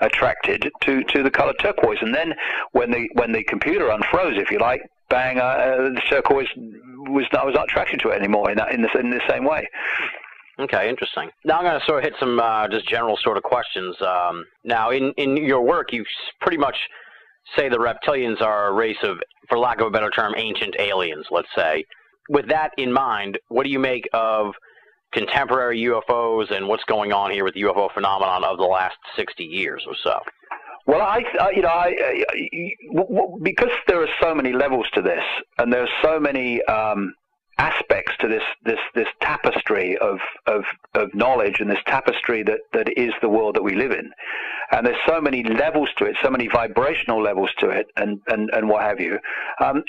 attracted to the color turquoise. And then when the computer unfroze, if you like, bang! The turquoise was not attracted to it anymore in the same way. Okay, interesting. Now I'm going to sort of hit some just general sort of questions. Now, in your work, you pretty much say the reptilians are a race of, for lack of a better term, ancient aliens, let's say. With that in mind, what do you make of contemporary UFOs and what's going on here with the UFO phenomenon of the last 60 years or so? Well, because there are so many levels to this, and there are so many aspects to this tapestry of knowledge, and this tapestry that is the world that we live in, and there's so many levels to it, so many vibrational levels to it, and what have you.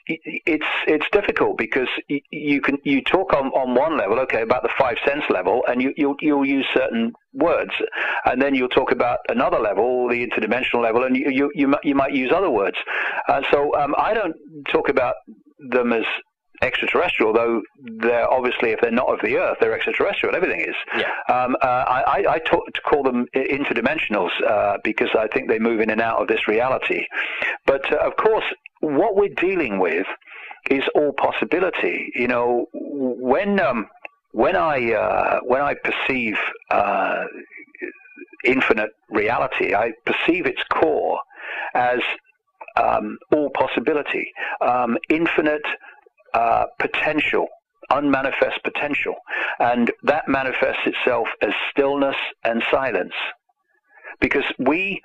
It's difficult because you talk on one level, okay, about the 5 sense level, and you'll use certain words, and then you'll talk about another level, the interdimensional level, and you might use other words. So I don't talk about them as extraterrestrial, though they're obviously, if they're not of the Earth, they're extraterrestrial. Everything is. Yeah. I call them interdimensionals because I think they move in and out of this reality. But of course, what we're dealing with is all possibility. You know, when I perceive infinite reality, I perceive its core as all possibility, infinite. Potential, unmanifest potential, and that manifests itself as stillness and silence. Because we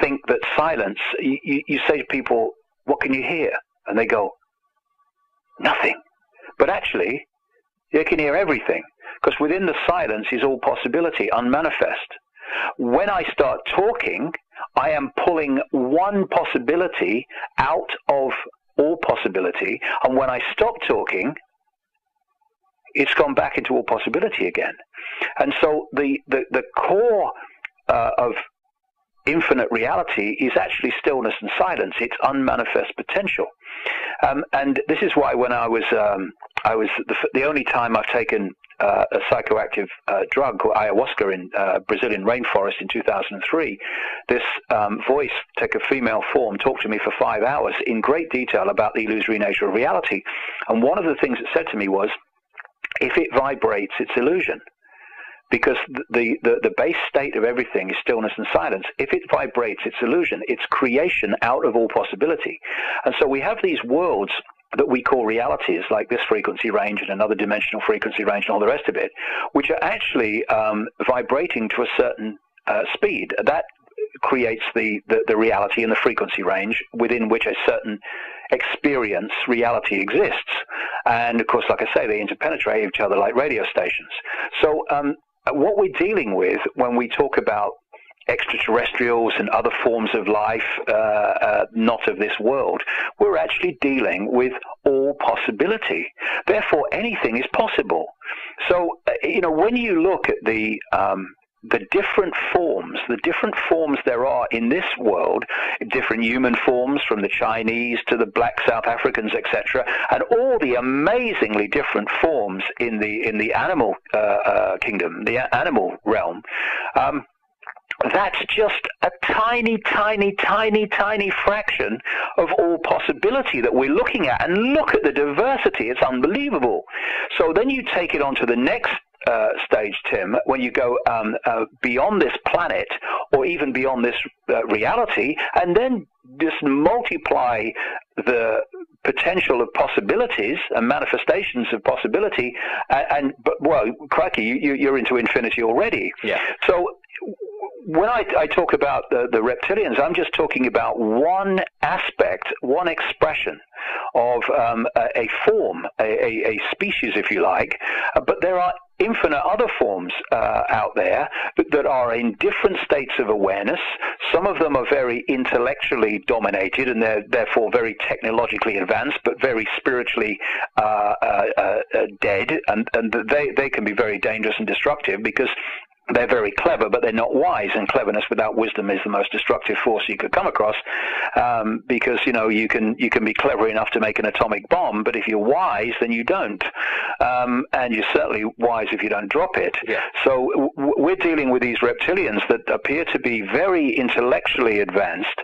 think that silence, you say to people, what can you hear? And they go, nothing. But actually, they can hear everything, because within the silence is all possibility, unmanifest. When I start talking, I am pulling one possibility out of all possibility, and when I stop talking, it's gone back into all possibility again. And so the core of infinite reality is actually stillness and silence. It's unmanifest potential. And this is why when I was the only time I've taken a psychoactive drug, ayahuasca, in Brazilian rainforest in 2003, this voice took a female form, talked to me for 5 hours in great detail about the illusory nature of reality. And one of the things it said to me was, if it vibrates, it's illusion. Because the base state of everything is stillness and silence. If it vibrates, it's illusion. It's creation out of all possibility. And so we have these worlds that we call realities, like this frequency range and another dimensional frequency range and all the rest of it, which are actually vibrating to a certain speed. That creates the reality and the frequency range within which a certain experience reality exists. And of course, like I say, they interpenetrate each other like radio stations. So what we're dealing with when we talk about extraterrestrials and other forms of life not of this world, we're actually dealing with all possibility. Therefore, anything is possible. So, you know, when you look at the different forms there are in this world, different human forms from the Chinese to the black South Africans, etc., and all the amazingly different forms in the animal kingdom, the animal realm, that's just a tiny, tiny, tiny, tiny fraction of all possibility that we're looking at. And look at the diversity. It's unbelievable. So then you take it on to the next stage, Tim, when you go beyond this planet or even beyond this reality, and then just multiply the potential of possibilities and manifestations of possibility, and but, well, crikey, you're into infinity already. Yeah. So when I talk about the reptilians, I'm just talking about one aspect, one expression of a form, a species, if you like, but there are infinite other forms out there that are in different states of awareness. Some of them are very intellectually dominated and they're therefore very technologically advanced, but very spiritually dead, and they can be very dangerous and destructive because they're very clever, but they're not wise, and cleverness without wisdom is the most destructive force you could come across, because, you know, you can be clever enough to make an atomic bomb, but if you're wise, then you don't, and you're certainly wise if you don't drop it. Yeah. So we're dealing with these reptilians that appear to be very intellectually advanced,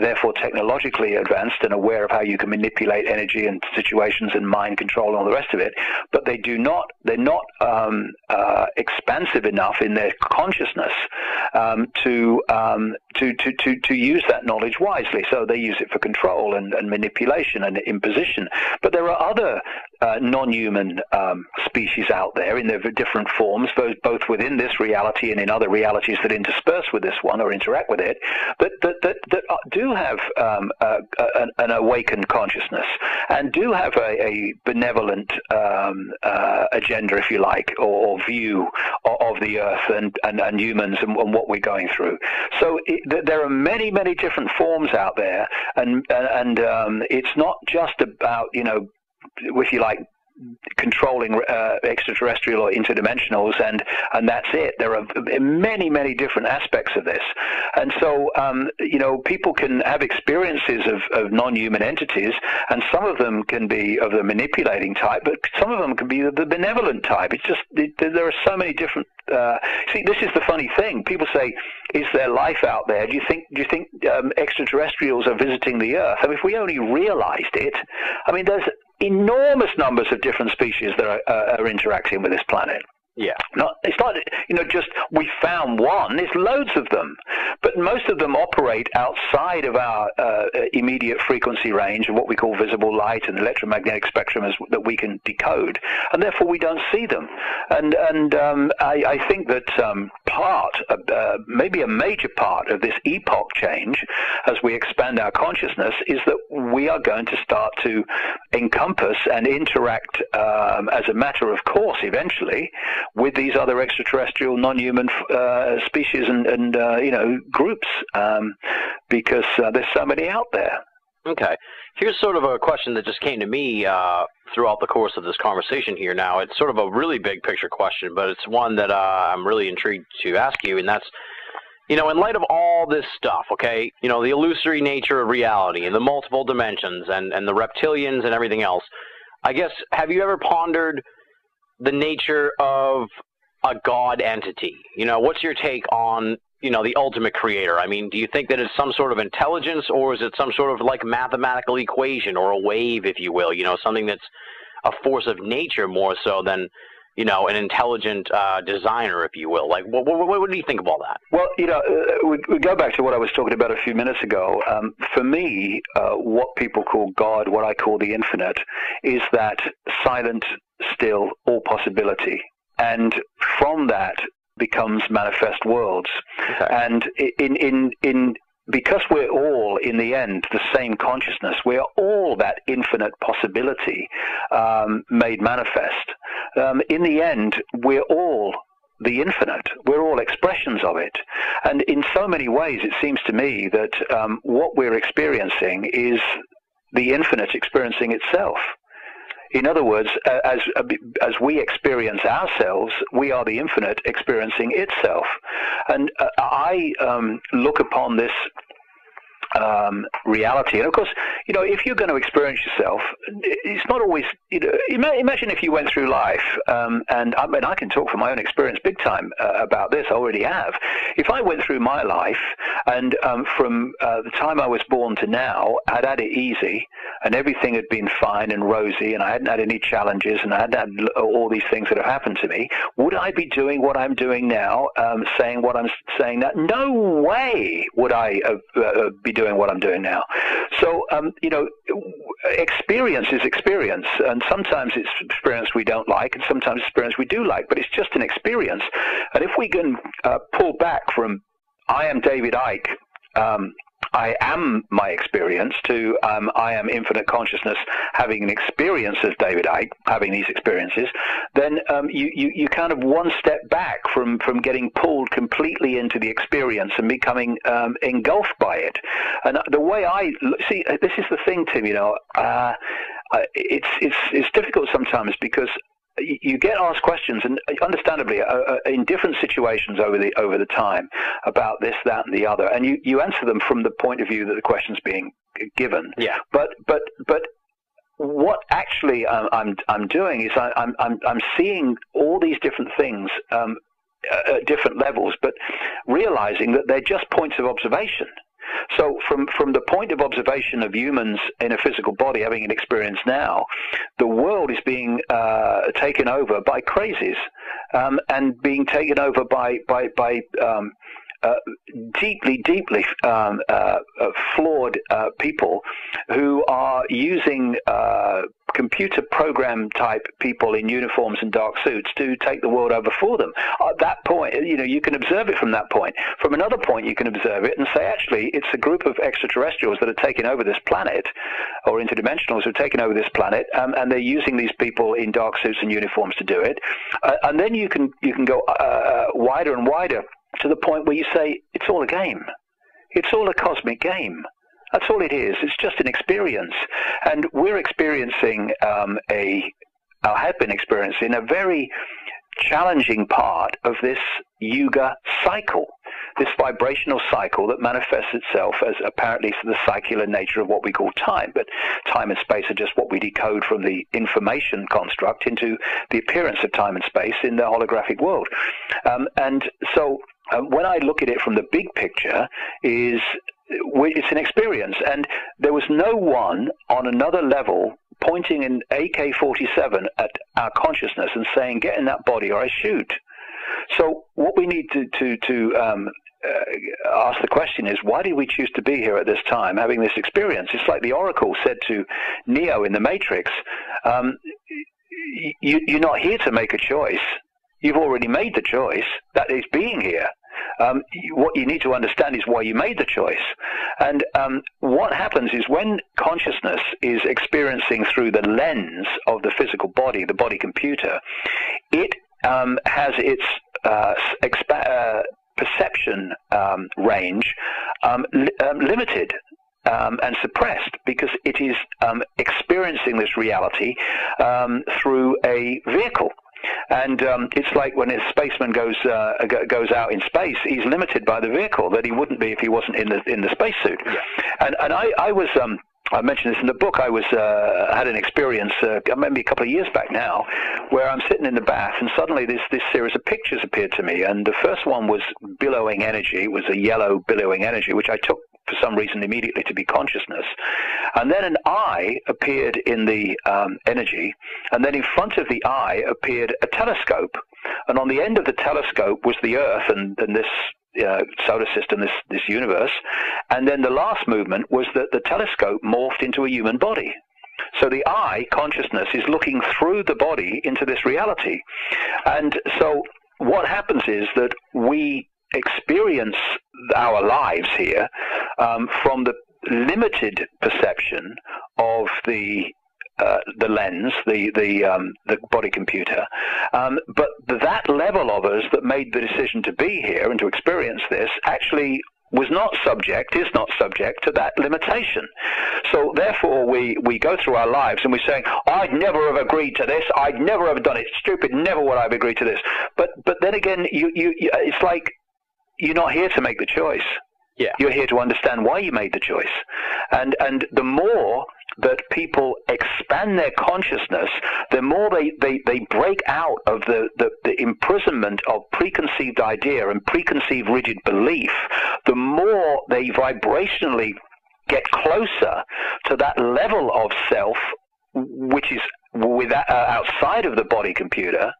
therefore technologically advanced and aware of how you can manipulate energy and situations and mind control and all the rest of it, but they do not, they're not expansive enough in their consciousness to use that knowledge wisely. So they use it for control and manipulation and imposition. But there are other non-human species out there in their different forms, both within this reality and in other realities that intersperse with this one or interact with it, that do have an awakened consciousness and do have a benevolent agenda, if you like, or view of the earth and humans and what we're going through. So there are many, many different forms out there, and it's not just about, you know, if you like, controlling extraterrestrial or interdimensionals and that's it. There are many, many different aspects of this, and so you know, people can have experiences of non-human entities, and some of them can be of the manipulating type, but some of them can be the benevolent type. It's just there are so many different see, this is the funny thing. People say, is there life out there? Do you think extraterrestrials are visiting the earth? I mean, if we only realized it, I mean, there's enormous numbers of different species that are interacting with this planet. Yeah, it's not, just we found one. There's loads of them, but most of them operate outside of our immediate frequency range of what we call visible light and electromagnetic spectrum that we can decode, and therefore we don't see them. And I think that maybe a major part of this epoch change, as we expand our consciousness, is that we are going to start to encompass and interact as a matter of course, eventually, with these other extraterrestrial, non-human species and groups, because there's so many out there. Okay. Here's sort of a question that just came to me throughout the course of this conversation here now. It's sort of a really big picture question, but it's one that I'm really intrigued to ask you, and that's, in light of all this stuff, okay, the illusory nature of reality and the multiple dimensions and the reptilians and everything else, I guess, have you ever pondered the nature of a God entity? What's your take on, the ultimate creator? I mean, do you think that it's some sort of intelligence, or is it some sort of like mathematical equation or a wave, if you will, something that's a force of nature more so than, an intelligent designer, if you will? Like, what do you think of all that? Well, we go back to what I was talking about a few minutes ago. For me, what people call God, what I call the infinite, is that silent, still, all possibility. And from that becomes manifest worlds. Okay. And because we're all, in the end, the same consciousness, we're all that infinite possibility made manifest. In the end, we're all the infinite. We're all expressions of it. And in so many ways, it seems to me that what we're experiencing is the infinite experiencing itself. In other words, as we experience ourselves, we are the infinite experiencing itself. And I look upon this reality. And of course, if you're going to experience yourself, it's not always, imagine if you went through life, and I mean, I can talk from my own experience big time about this, I already have. If I went through my life and from the time I was born to now, I'd had it easy and everything had been fine and rosy and I hadn't had any challenges and I hadn't had all these things that have happened to me, would I be doing what I'm doing now, saying what I'm saying now? No way would I be doing what I'm doing now. So, experience is experience, and sometimes it's experience we don't like, and sometimes experience we do like, but it's just an experience. And if we can pull back from, I am David Icke, I am my experience, to I am infinite consciousness having an experience as David Icke, having these experiences, then you kind of one step back from getting pulled completely into the experience and becoming engulfed by it. And the way I see, this is the thing, Tim, it's difficult sometimes because you get asked questions, and understandably, in different situations over the time about this, that, and the other, and you answer them from the point of view that the question's being given. Yeah. But what actually I'm doing is I'm seeing all these different things at different levels, but realizing that they're just points of observation. So from the point of observation of humans in a physical body having an experience now, the world is being taken over by crazies and being taken over by deeply flawed people who are using computer program type people in uniforms and dark suits to take the world over for them. At that point, you can observe it from that point. From another point, you can observe it and say, actually, it's a group of extraterrestrials that are taking over this planet, or interdimensionals who are taking over this planet, and they're using these people in dark suits and uniforms to do it. And then you can go wider and wider to the point where you say, it's all a game. It's all a cosmic game. That's all it is. It's just an experience. And we're experiencing I have been experiencing a very challenging part of this Yuga cycle, this vibrational cycle that manifests itself as apparently the cyclical nature of what we call time. But time and space are just what we decode from the information construct into the appearance of time and space in the holographic world. And so when I look at it from the big picture, it's an experience. And there was no one on another level pointing an AK-47 at our consciousness and saying, get in that body or I shoot. So what we need to ask the question is, why did we choose to be here at this time having this experience? It's like the Oracle said to Neo in the Matrix, you're not here to make a choice. You've already made the choice. That is being here. What you need to understand is why you made the choice. And what happens is when consciousness is experiencing through the lens of the physical body, the body computer, it has its perception range limited and suppressed, because it is experiencing this reality through a vehicle. And it's like when a spaceman goes out in space, he's limited by the vehicle that he wouldn't be if he wasn't in the spacesuit. Yeah. And I was I mentioned this in the book. I was had an experience maybe a couple of years back now, where I'm sitting in the bath and suddenly this series of pictures appeared to me. And the first one was billowing energy. It was a yellow billowing energy, which I took for some reason immediately to be consciousness. And then an eye appeared in the energy, and then in front of the eye appeared a telescope, and on the end of the telescope was the Earth and this solar system, this universe, and then the last movement was that the telescope morphed into a human body. So the eye, consciousness, is looking through the body into this reality. And so what happens is that we experience our lives here from the limited perception of the lens, the body computer, but that level of us that made the decision to be here and to experience this actually is not subject to that limitation. So therefore we go through our lives and we're saying, I'd never have agreed to this, I'd never have done it, stupid, never would I have agreed to this. But then again, you it's like, you're not here to make the choice. Yeah. You're here to understand why you made the choice. And the more that people expand their consciousness, the more they break out of the imprisonment of preconceived idea and preconceived rigid belief, the more they vibrationally get closer to that level of self which is outside of the body computer.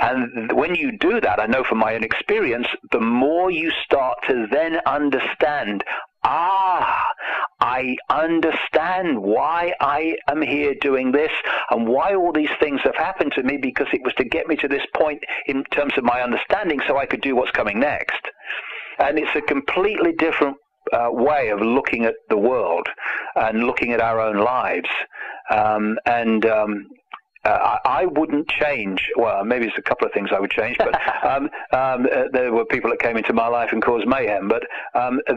And when you do that, I know from my own experience, the more you start to then understand, I understand why I am here doing this and why all these things have happened to me, because it was to get me to this point in terms of my understanding so I could do what's coming next. And it's a completely different way of looking at the world and looking at our own lives. I wouldn't change. Well, maybe there's a couple of things I would change, but there were people that came into my life and caused mayhem. But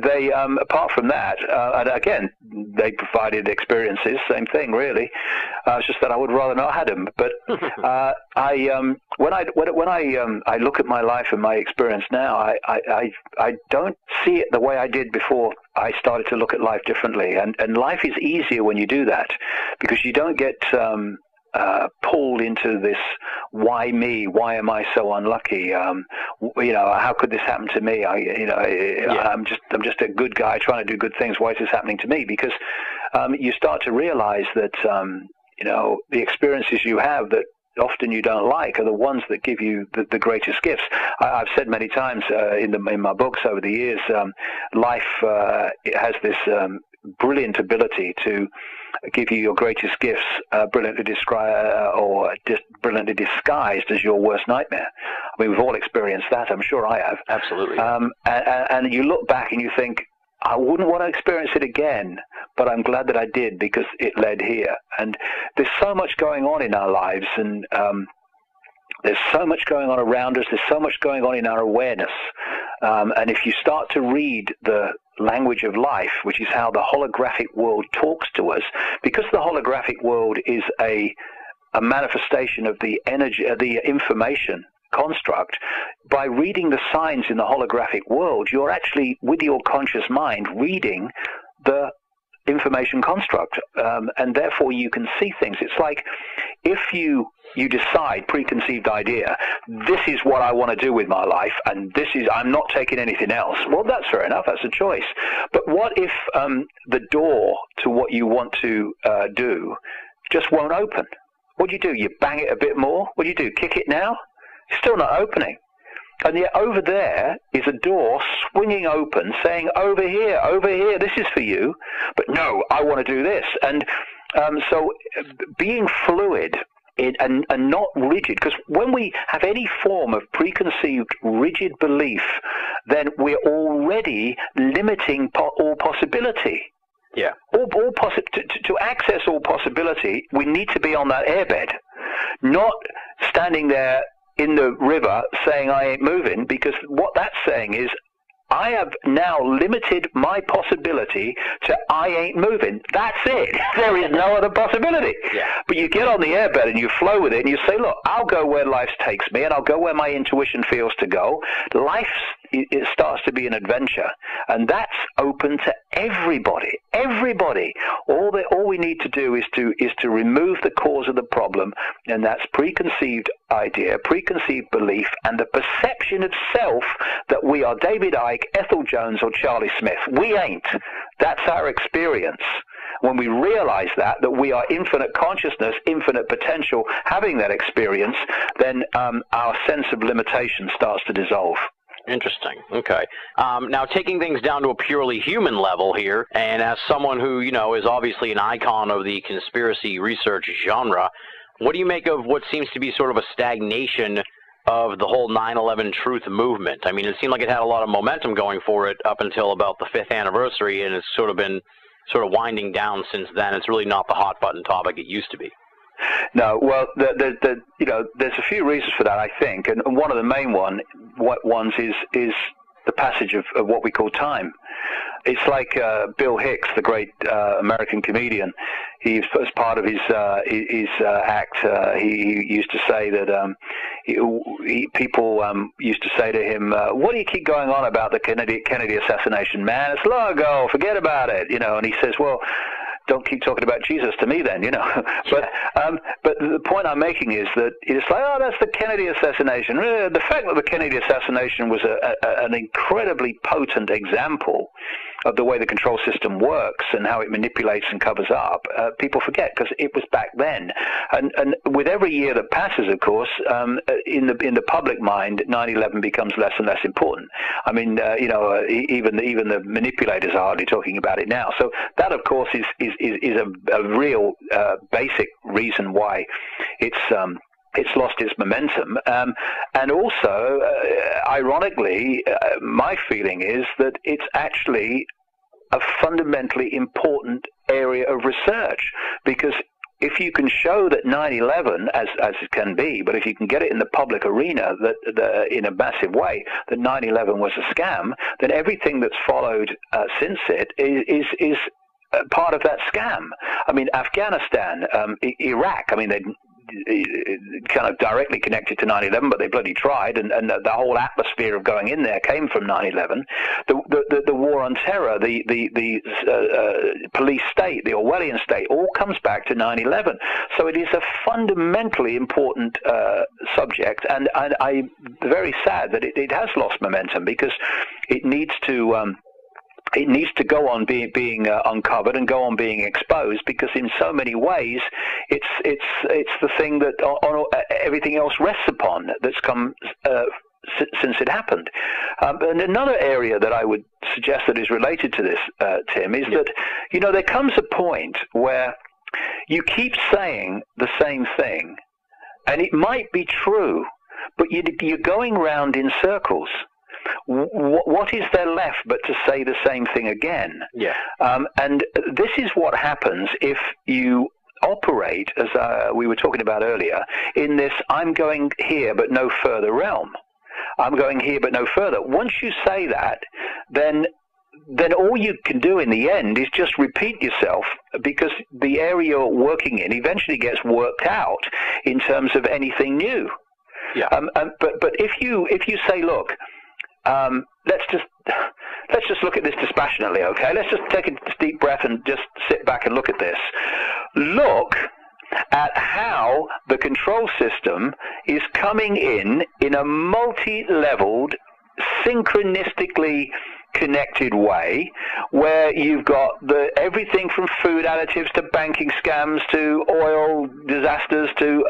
they, apart from that, and again, they provided experiences. Same thing, really. It's just that I would rather not have had them. But when I look at my life and my experience now, I don't see it the way I did before. I started to look at life differently, and life is easier when you do that, because you don't get pulled into this, why me? Why am I so unlucky? You know, how could this happen to me? I'm just a good guy trying to do good things. Why is this happening to me? Because you start to realize that you know, the experiences you have that often you don't like are the ones that give you the greatest gifts. I've said many times in my books over the years, life it has this brilliant ability to give you your greatest gifts, brilliantly disguised as your worst nightmare. I mean, we've all experienced that. I'm sure I have. Absolutely. And you look back and you think, I wouldn't want to experience it again, but I'm glad that I did, because it led here. And there's so much going on in our lives, and there's so much going on around us. There's so much going on in our awareness. And if you start to read the language of life, which is how the holographic world talks to us, because the holographic world is a manifestation of the energy, the information construct, by reading the signs in the holographic world, you're actually, with your conscious mind, reading the information construct, and therefore you can see things. It's like if you decide, preconceived idea, this is what I want to do with my life, and this is, I'm not taking anything else. Well, that's fair enough, that's a choice. But what if the door to what you want to do just won't open. What do? You bang it a bit more? What do you do? Kick it now? It's still not opening. And yet over there is a door swinging open saying, over here, this is for you. But no, I want to do this. And so being fluid and not rigid, because when we have any form of preconceived rigid belief, then we're already limiting all possibility. Yeah. To access all possibility, we need to be on that airbed, not standing there in the river saying I ain't moving, because what that's saying is I have now limited my possibility to I ain't moving. That's it. There is no other possibility. Yeah. But you get on the airbed and you flow with it and you say, look, I'll go where life takes me and I'll go where my intuition feels to go. Life, it starts to be an adventure. And that's open to everybody. Everybody. All we need to do is to remove the cause of the problem, and that's preconceived idea, preconceived belief, and the perception of self that we are David Icke, Ethel Jones, or Charlie Smith. We ain't. That's our experience. When we realize that we are infinite consciousness, infinite potential, having that experience, then our sense of limitation starts to dissolve. Interesting. Okay. Now, taking things down to a purely human level here, and as someone who, you know, is obviously an icon of the conspiracy research genre, what do you make of what seems to be sort of a stagnation of the whole 9/11 truth movement? I mean, it seemed like it had a lot of momentum going for it up until about the 5th anniversary, and it's sort of been winding down since then. It's really not the hot-button topic it used to be. No, well, you know, there's a few reasons for that, I think, and one of the main ones is the passage of what we call time. It's like Bill Hicks, the great American comedian. He, as part of his act, he used to say that people used to say to him, "What do you keep going on about the Kennedy assassination, man? It's long ago. Forget about it." You know, and he says, "Well, don't keep talking about Jesus to me then, you know." But the point I'm making is that it's like, oh, that's the Kennedy assassination. The fact that the Kennedy assassination was an incredibly potent example of the way the control system works and how it manipulates and covers up, people forget, because it was back then. And with every year that passes, of course, in the public mind, 9/11 becomes less and less important. I mean, you know, even the manipulators are hardly talking about it now. So that, of course, is a real basic reason why it's lost its momentum, and also, ironically, my feeling is that it's actually a fundamentally important area of research, because if you can show that 9/11, as it can be, but if you can get it in the public arena that in a massive way that 9/11 was a scam, then everything that's followed since it is part of that scam. I mean, Afghanistan, Iraq. I mean, they kind of directly connected to 9/11, but they bloody tried, and the whole atmosphere of going in there came from 9/11. The war on terror, the police state, the Orwellian state, all comes back to 9/11. So it is a fundamentally important subject, and I'm very sad that it has lost momentum, because it needs to. It needs to go on being uncovered and go on being exposed, because in so many ways it's the thing that everything else rests upon that's come since it happened. And another area that I would suggest that is related to this, Tim, is that, you know, there comes a point where you keep saying the same thing, and it might be true, but you're going round in circles. What is there left but to say the same thing again? Yeah. And this is what happens if you operate, as we were talking about earlier, in this I'm going here but no further realm. I'm going here but no further. Once you say that, then all you can do in the end is just repeat yourself, because the area you're working in eventually gets worked out in terms of anything new. Yeah. But if you say, look, let's just look at this dispassionately, okay? Let's just take a deep breath and just sit back and look at this. Look at how the control system is coming in a multi-leveled, synchronistically connected way, where you've got everything from food additives to banking scams to oil disasters to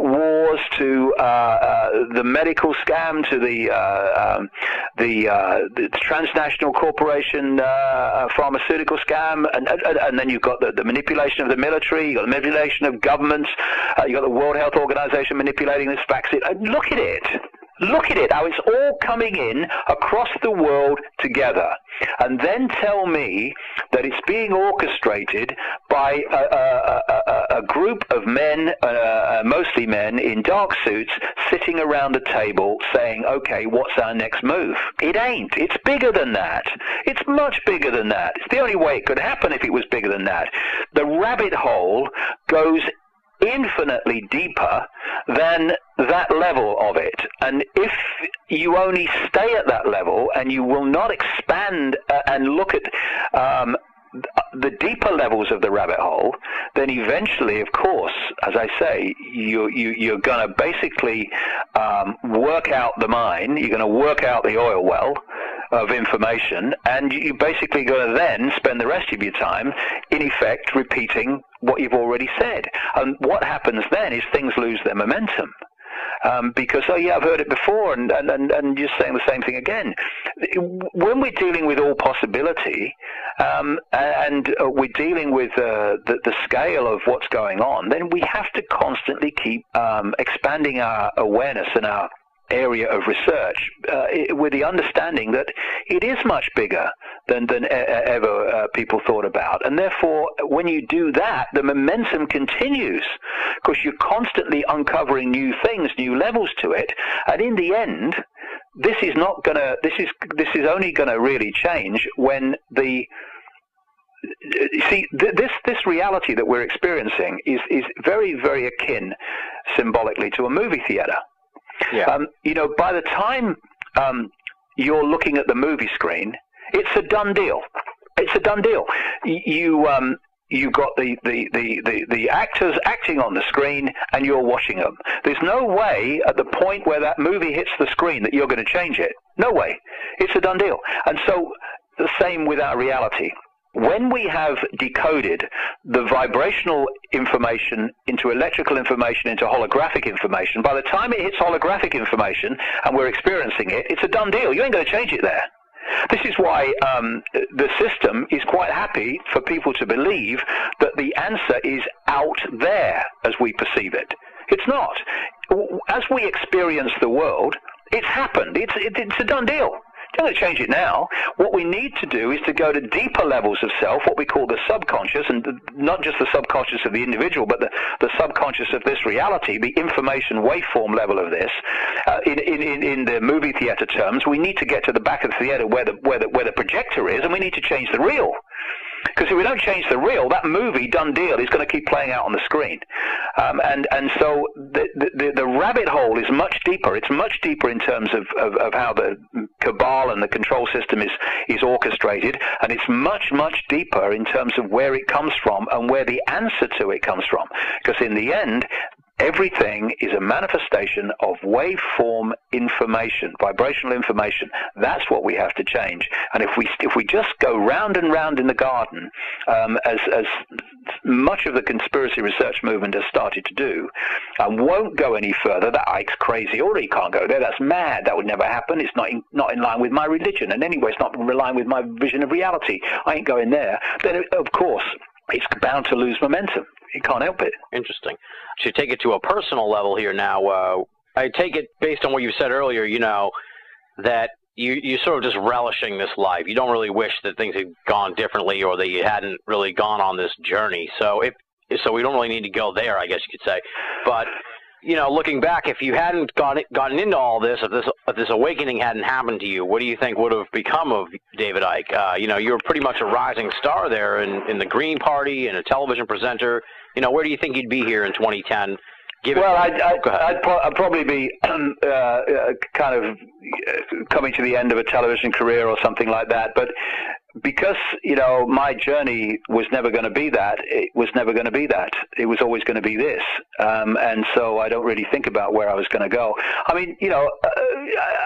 wars to the medical scam to the transnational corporation pharmaceutical scam, and then you've got the manipulation of the military, you've got the manipulation of governments, you've got the World Health Organization manipulating this vaccine. And look at it. Look at it, how it's all coming in across the world together. And then tell me that it's being orchestrated by a group of men, mostly men in dark suits, sitting around a table saying, okay, what's our next move? It ain't. It's bigger than that. It's much bigger than that. It's the only way it could happen if it was bigger than that. The rabbit hole goes infinitely deeper than that level of it, and if you only stay at that level and you will not expand and look at the deeper levels of the rabbit hole, then eventually, of course, as I say, you're going to basically work out the mine, you're going to work out the oil well of information, and you basically going to then spend the rest of your time, in effect, repeating what you've already said. And what happens then is things lose their momentum. Because, oh yeah, I've heard it before, and you're saying the same thing again. When we're dealing with all possibility, and we're dealing with the scale of what's going on, then we have to constantly keep expanding our awareness and our area of research with the understanding that it is much bigger than ever people thought about. And therefore, when you do that, the momentum continues because you're constantly uncovering new things, new levels to it. And in the end, this is not going to, this is only going to really change when the, see, this reality that we're experiencing is very, very akin symbolically to a movie theater. Yeah. You know, by the time you're looking at the movie screen, it's a done deal. It's a done deal. You've got the actors acting on the screen, and you're watching them. There's no way at the point where that movie hits the screen that you're going to change it. No way. It's a done deal. And so the same with our reality. When we have decoded the vibrational information into electrical information, into holographic information, by the time it hits holographic information and we're experiencing it, it's a done deal. You ain't going to change it there. This is why the system is quite happy for people to believe that the answer is out there as we perceive it. It's not. As we experience the world, it's happened. It's a done deal. You're not going to change it now. What we need to do is to go to deeper levels of self, what we call the subconscious, and not just the subconscious of the individual, but the subconscious of this reality, the information waveform level of this. In the movie theater terms, we need to get to the back of the theater where the projector is, and we need to change the reel. Because if we don't change the reel, that movie, done deal, is going to keep playing out on the screen. And so the rabbit hole is much deeper. It's much deeper in terms of how the cabal and the control system is orchestrated. And it's much, much deeper in terms of where it comes from and where the answer to it comes from. Because in the end, everything is a manifestation of waveform information, vibrational information. That's what we have to change. And if we just go round and round in the garden, as much of the conspiracy research movement has started to do, and won't go any further, that Icke's crazy, or he can't go there, that's mad, that would never happen, it's not in line with my religion, and anyway, it's not in line with my vision of reality, I ain't going there, then of course, it's bound to lose momentum. You can't help it. Interesting. To take it to a personal level here now, I take it based on what you said earlier, you know, that you're sort of just relishing this life. You don't really wish that things had gone differently or that you hadn't really gone on this journey. So we don't really need to go there, I guess you could say. But, you know, looking back, if you hadn't gotten into all this, if this awakening hadn't happened to you, what do you think would have become of David Icke? You know, you were pretty much a rising star there in the Green Party and a television presenter. You know, where do you think you'd be here in 2010? Well, I'd probably be kind of coming to the end of a television career or something like that. But because, you know, my journey was never going to be that. It was never going to be that. It was always going to be this. And so I don't really think about where I was going to go. I mean, you know,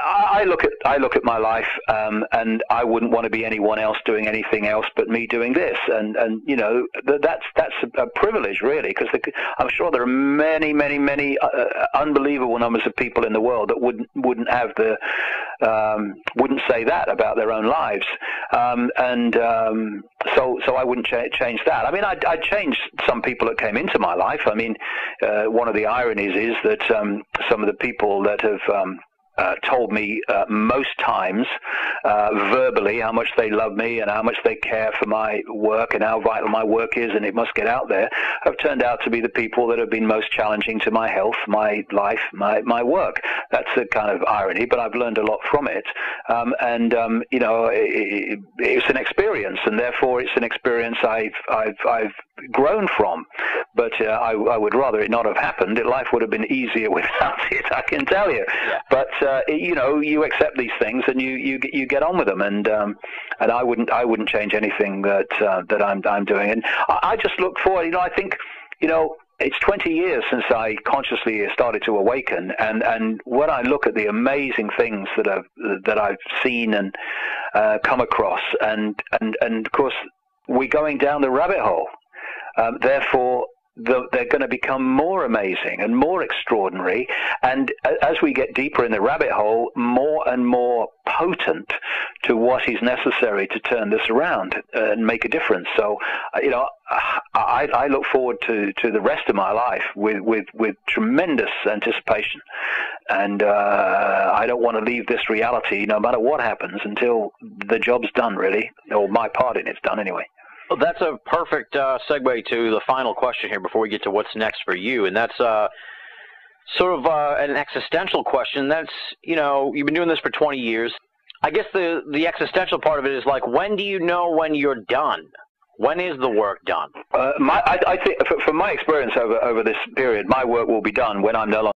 I look at my life, and I wouldn't want to be anyone else doing anything else but me doing this. And you know, that's a privilege, really, because I'm sure there are many unbelievable numbers of people in the world that wouldn't have the wouldn't say that about their own lives. So I wouldn't change that. I mean, I'd change some people that came into my life. I mean, one of the ironies is that some of the people that have told me most times verbally how much they love me and how much they care for my work and how vital my work is and it must get out there have turned out to be the people that have been most challenging to my health, my life, my work. That's a kind of irony, but I've learned a lot from it. You know, it's an experience, and therefore it's an experience I've grown from. But I would rather it not have happened. Life would have been easier without it, I can tell you. Yeah. But you know, you accept these things and you get on with them, and I wouldn't change anything that that I'm doing. And I just look forward. You know, I think, you know, it's 20 years since I consciously started to awaken, and when I look at the amazing things that I've seen and come across, and of course we're going down the rabbit hole. Therefore, they're going to become more amazing and more extraordinary, and as we get deeper in the rabbit hole, more and more potent to what is necessary to turn this around and make a difference. So, you know, I look forward to the rest of my life with tremendous anticipation, and I don't want to leave this reality, no matter what happens, until the job's done, really, or my part in it's done anyway. Well, that's a perfect segue to the final question here before we get to what's next for you, and that's sort of an existential question. That's, you know, you've been doing this for 20 years. I guess the existential part of it is like, when do you know when you're done? When is the work done? I think, from my experience over this period, my work will be done when I'm no longer